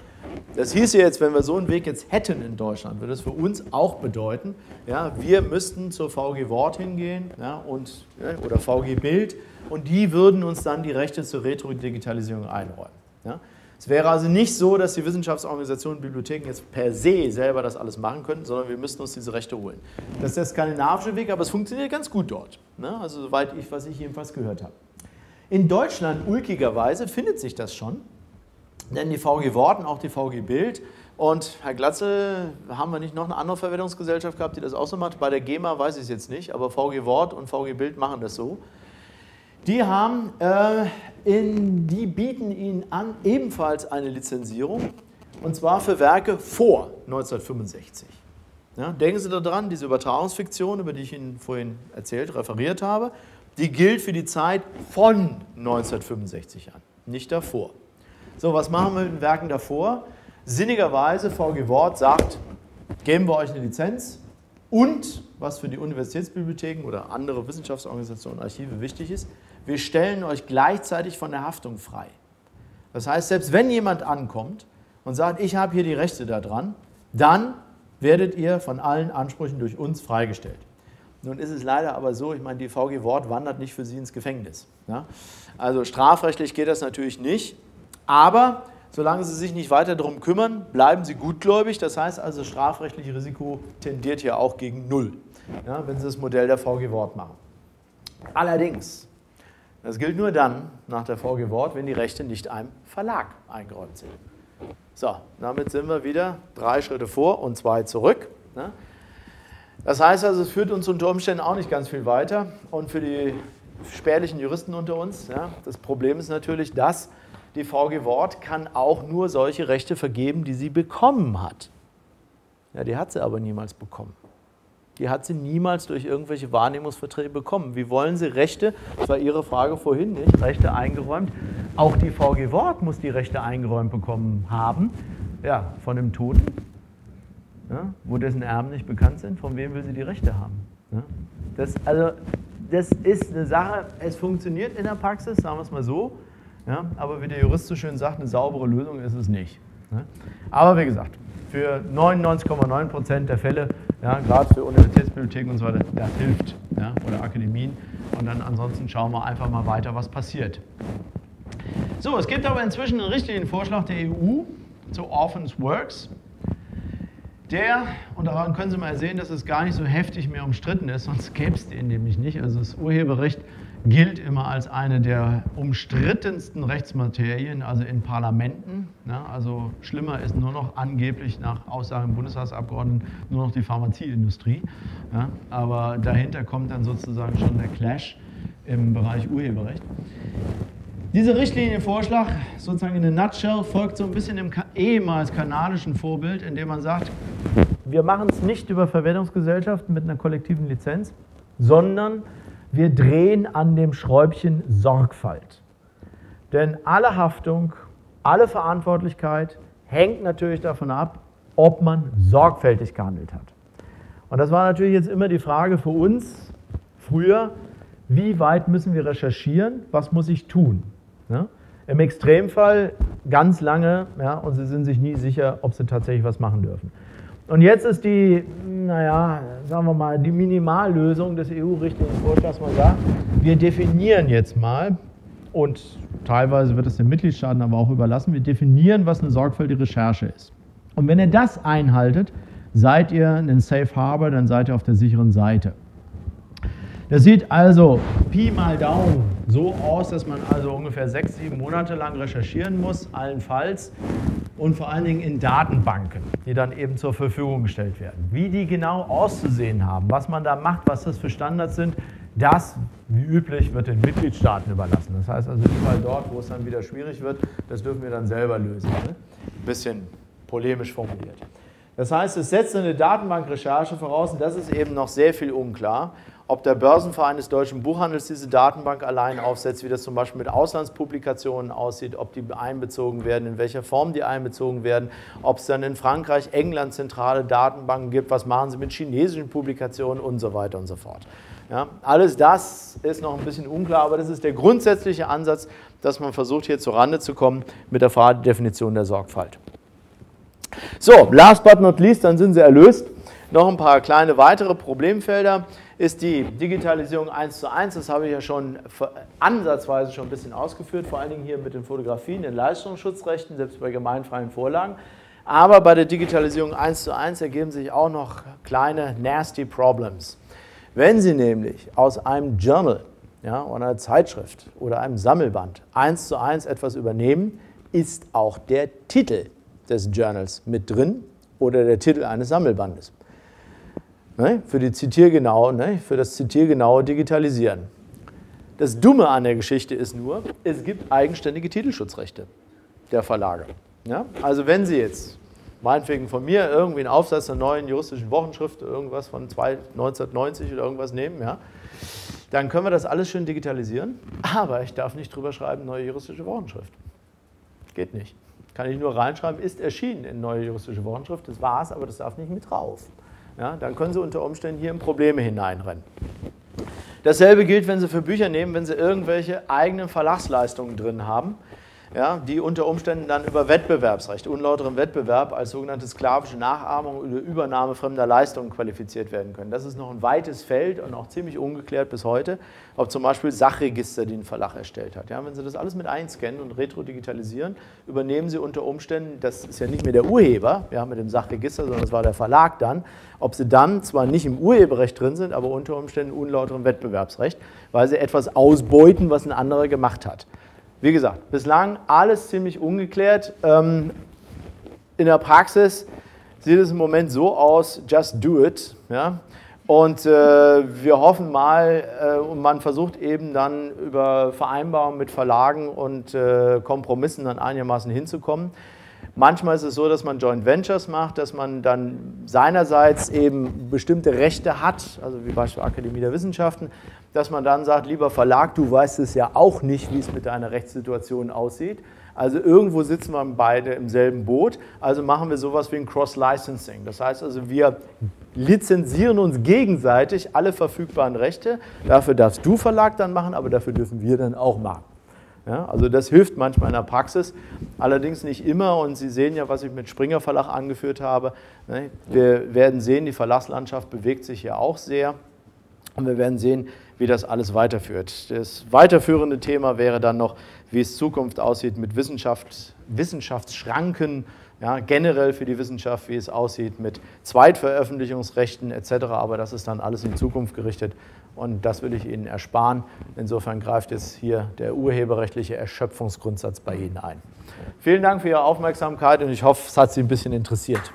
Das hieße jetzt, wenn wir so einen Weg jetzt hätten in Deutschland, würde es für uns auch bedeuten, ja, wir müssten zur V G Wort hingehen, ja, und, ja, oder V G Bild und die würden uns dann die Rechte zur Retrodigitalisierung einräumen. Ja? Es wäre also nicht so, dass die Wissenschaftsorganisationen und Bibliotheken jetzt per se selber das alles machen könnten, sondern wir müssten uns diese Rechte holen. Das ist der skandinavische Weg, aber es funktioniert ganz gut dort. Ne? Also soweit ich, was ich jedenfalls gehört habe. In Deutschland, ulkigerweise, findet sich das schon, denn die V G Wort und auch die V G Bild. Und Herr Glatzel, haben wir nicht noch eine andere Verwertungsgesellschaft gehabt, die das auch so macht? Bei der GEMA weiß ich es jetzt nicht, aber V G Wort und V G Bild machen das so. Die, haben, äh, in, die bieten Ihnen an ebenfalls eine Lizenzierung, und zwar für Werke vor neunzehnhundertfünfundsechzig. Ja, denken Sie daran, diese Übertragungsfiktion, über die ich Ihnen vorhin erzählt, referiert habe, die gilt für die Zeit von neunzehnhundertfünfundsechzig an, nicht davor. So, was machen wir mit den Werken davor? Sinnigerweise, V G Wort sagt, geben wir euch eine Lizenz und, was für die Universitätsbibliotheken oder andere Wissenschaftsorganisationen und Archive wichtig ist, wir stellen euch gleichzeitig von der Haftung frei. Das heißt, selbst wenn jemand ankommt und sagt, ich habe hier die Rechte daran, dann werdet ihr von allen Ansprüchen durch uns freigestellt. Nun ist es leider aber so, ich meine, die V G Wort wandert nicht für Sie ins Gefängnis. Ja? Also strafrechtlich geht das natürlich nicht, aber solange Sie sich nicht weiter darum kümmern, bleiben Sie gutgläubig. Das heißt also, das strafrechtliche Risiko tendiert hier auch gegen Null, ja, wenn Sie das Modell der V G Wort machen. Allerdings, das gilt nur dann nach der V G Wort, wenn die Rechte nicht einem Verlag eingeräumt sind. So, damit sind wir wieder drei Schritte vor und zwei zurück. Ne? Das heißt also, es führt uns unter Umständen auch nicht ganz viel weiter. Und für die spärlichen Juristen unter uns, ja, das Problem ist natürlich, dass die V G Wort kann auch nur solche Rechte vergeben, die sie bekommen hat. Ja, die hat sie aber niemals bekommen. Die hat sie niemals durch irgendwelche Wahrnehmungsverträge bekommen. Wie wollen Sie Rechte, das war Ihre Frage vorhin, nicht? Rechte eingeräumt. Auch die V G Wort muss die Rechte eingeräumt bekommen haben, ja, von dem Toten, ja, wo dessen Erben nicht bekannt sind, von wem will sie die Rechte haben? Ja? Das, also, das ist eine Sache, es funktioniert in der Praxis, sagen wir es mal so, ja, aber wie der Jurist so schön sagt, eine saubere Lösung ist es nicht. Ja? Aber wie gesagt, für neunundneunzig Komma neun Prozent der Fälle, ja, gerade für Universitätsbibliotheken und so weiter, das hilft, ja, oder Akademien. Und dann ansonsten schauen wir einfach mal weiter, was passiert. So, es gibt aber inzwischen einen richtigen Vorschlag der E U zu Orphans Works. Der, und daran können Sie mal sehen, dass es gar nicht so heftig mehr umstritten ist, sonst gäbe es den nämlich nicht. Also das Urheberrecht gilt immer als eine der umstrittensten Rechtsmaterien, also in Parlamenten. Ne? Also schlimmer ist nur noch angeblich nach Aussagen Bundestagsabgeordneten nur noch die Pharmazieindustrie. Ne? Aber dahinter kommt dann sozusagen schon der Clash im Bereich Urheberrecht. Dieser Richtlinienvorschlag, sozusagen in der Nutshell, folgt so ein bisschen dem ehemals kanadischen Vorbild, indem man sagt, wir machen es nicht über Verwertungsgesellschaften mit einer kollektiven Lizenz, sondern wir drehen an dem Schräubchen Sorgfalt. Denn alle Haftung, alle Verantwortlichkeit hängt natürlich davon ab, ob man sorgfältig gehandelt hat. Und das war natürlich jetzt immer die Frage für uns früher, wie weit müssen wir recherchieren, was muss ich tun? Ja? Im Extremfall ganz lange, ja, und sie sind sich nie sicher, ob sie tatsächlich was machen dürfen. Und jetzt ist die, naja, sagen wir mal, die Minimallösung des E U-Richtlinienvorschlags, man sagt, wir definieren jetzt mal, und teilweise wird es den Mitgliedstaaten aber auch überlassen, wir definieren, was eine sorgfältige Recherche ist. Und wenn ihr das einhaltet, seid ihr in den Safe Harbor, dann seid ihr auf der sicheren Seite. Das sieht also Pi mal Daumen so aus, dass man also ungefähr sechs, sieben Monate lang recherchieren muss, allenfalls. Und vor allen Dingen in Datenbanken, die dann eben zur Verfügung gestellt werden. Wie die genau auszusehen haben, was man da macht, was das für Standards sind, das, wie üblich, wird den Mitgliedstaaten überlassen. Das heißt also, überall dort, wo es dann wieder schwierig wird, das dürfen wir dann selber lösen. Ne? Ein bisschen polemisch formuliert. Das heißt, es setzt eine Datenbankrecherche voraus, und das ist eben noch sehr viel unklar, ob der Börsenverein des deutschen Buchhandels diese Datenbank allein aufsetzt, wie das zum Beispiel mit Auslandspublikationen aussieht, ob die einbezogen werden, in welcher Form die einbezogen werden, ob es dann in Frankreich, England zentrale Datenbanken gibt, was machen sie mit chinesischen Publikationen und so weiter und so fort. Ja, alles das ist noch ein bisschen unklar, aber das ist der grundsätzliche Ansatz, dass man versucht, hier zurande zu kommen mit der Frage der Definition der Sorgfalt. So, last but not least, dann sind sie erlöst. Noch ein paar kleine weitere Problemfelder ist die Digitalisierung eins zu eins, das habe ich ja schon ansatzweise schon ein bisschen ausgeführt, vor allen Dingen hier mit den Fotografien, den Leistungsschutzrechten, selbst bei gemeinfreien Vorlagen. Aber bei der Digitalisierung eins zu eins ergeben sich auch noch kleine nasty problems. Wenn Sie nämlich aus einem Journal ja, oder einer Zeitschrift oder einem Sammelband eins zu eins etwas übernehmen, ist auch der Titel des Journals mit drin oder der Titel eines Sammelbandes. Ne? Für, die Zitiergenau, ne? Für das zitiergenaue Digitalisieren. Das Dumme an der Geschichte ist nur, es gibt eigenständige Titelschutzrechte der Verlage. Ja? Also wenn Sie jetzt, meinetwegen von mir, irgendwie einen Aufsatz einer neuen juristischen Wochenschrift, irgendwas von neunzehnhundertneunzig oder irgendwas nehmen, ja? Dann können wir das alles schön digitalisieren, aber ich darf nicht drüber schreiben, neue juristische Wochenschrift. Geht nicht. Kann ich nur reinschreiben, ist erschienen in neue juristische Wochenschrift, das war's, aber das darf nicht mit drauf. Ja? Dann können Sie unter Umständen hier in Probleme hineinrennen. Dasselbe gilt, wenn Sie für Bücher nehmen, wenn Sie irgendwelche eigenen Verlagsleistungen drin haben, ja, die unter Umständen dann über Wettbewerbsrecht, unlauteren Wettbewerb als sogenannte sklavische Nachahmung oder Übernahme fremder Leistungen qualifiziert werden können. Das ist noch ein weites Feld und auch ziemlich ungeklärt bis heute, ob zum Beispiel Sachregister, die ein Verlag erstellt hat. Ja, wenn Sie das alles mit einscannen und retrodigitalisieren, übernehmen Sie unter Umständen, das ist ja nicht mehr der Urheber, wir haben mit dem Sachregister, sondern das war der Verlag dann, ob Sie dann zwar nicht im Urheberrecht drin sind, aber unter Umständen unlauteren Wettbewerbsrecht, weil Sie etwas ausbeuten, was ein anderer gemacht hat. Wie gesagt, bislang alles ziemlich ungeklärt. In der Praxis sieht es im Moment so aus, just do it. Ja? Und wir hoffen mal, und man versucht eben dann über Vereinbarungen mit Verlagen und Kompromissen dann einigermaßen hinzukommen. Manchmal ist es so, dass man Joint Ventures macht, dass man dann seinerseits eben bestimmte Rechte hat, also wie beispielsweise Akademie der Wissenschaften, dass man dann sagt, lieber Verlag, du weißt es ja auch nicht, wie es mit deiner Rechtssituation aussieht. Also irgendwo sitzen wir beide im selben Boot, also machen wir sowas wie ein Cross-Licensing. Das heißt also, wir lizenzieren uns gegenseitig alle verfügbaren Rechte. Dafür darfst du Verlag dann machen, aber dafür dürfen wir dann auch machen. Ja, also das hilft manchmal in der Praxis, allerdings nicht immer, und Sie sehen ja, was ich mit Springer Verlag angeführt habe. Wir werden sehen, die Verlagslandschaft bewegt sich ja auch sehr und wir werden sehen, wie das alles weiterführt. Das weiterführende Thema wäre dann noch, wie es in Zukunft aussieht mit Wissenschaft, Wissenschaftsschranken, ja, generell für die Wissenschaft, wie es aussieht mit Zweitveröffentlichungsrechten et cetera. Aber das ist dann alles in Zukunft gerichtet und das will ich Ihnen ersparen. Insofern greift jetzt hier der urheberrechtliche Erschöpfungsgrundsatz bei Ihnen ein. Vielen Dank für Ihre Aufmerksamkeit und ich hoffe, es hat Sie ein bisschen interessiert.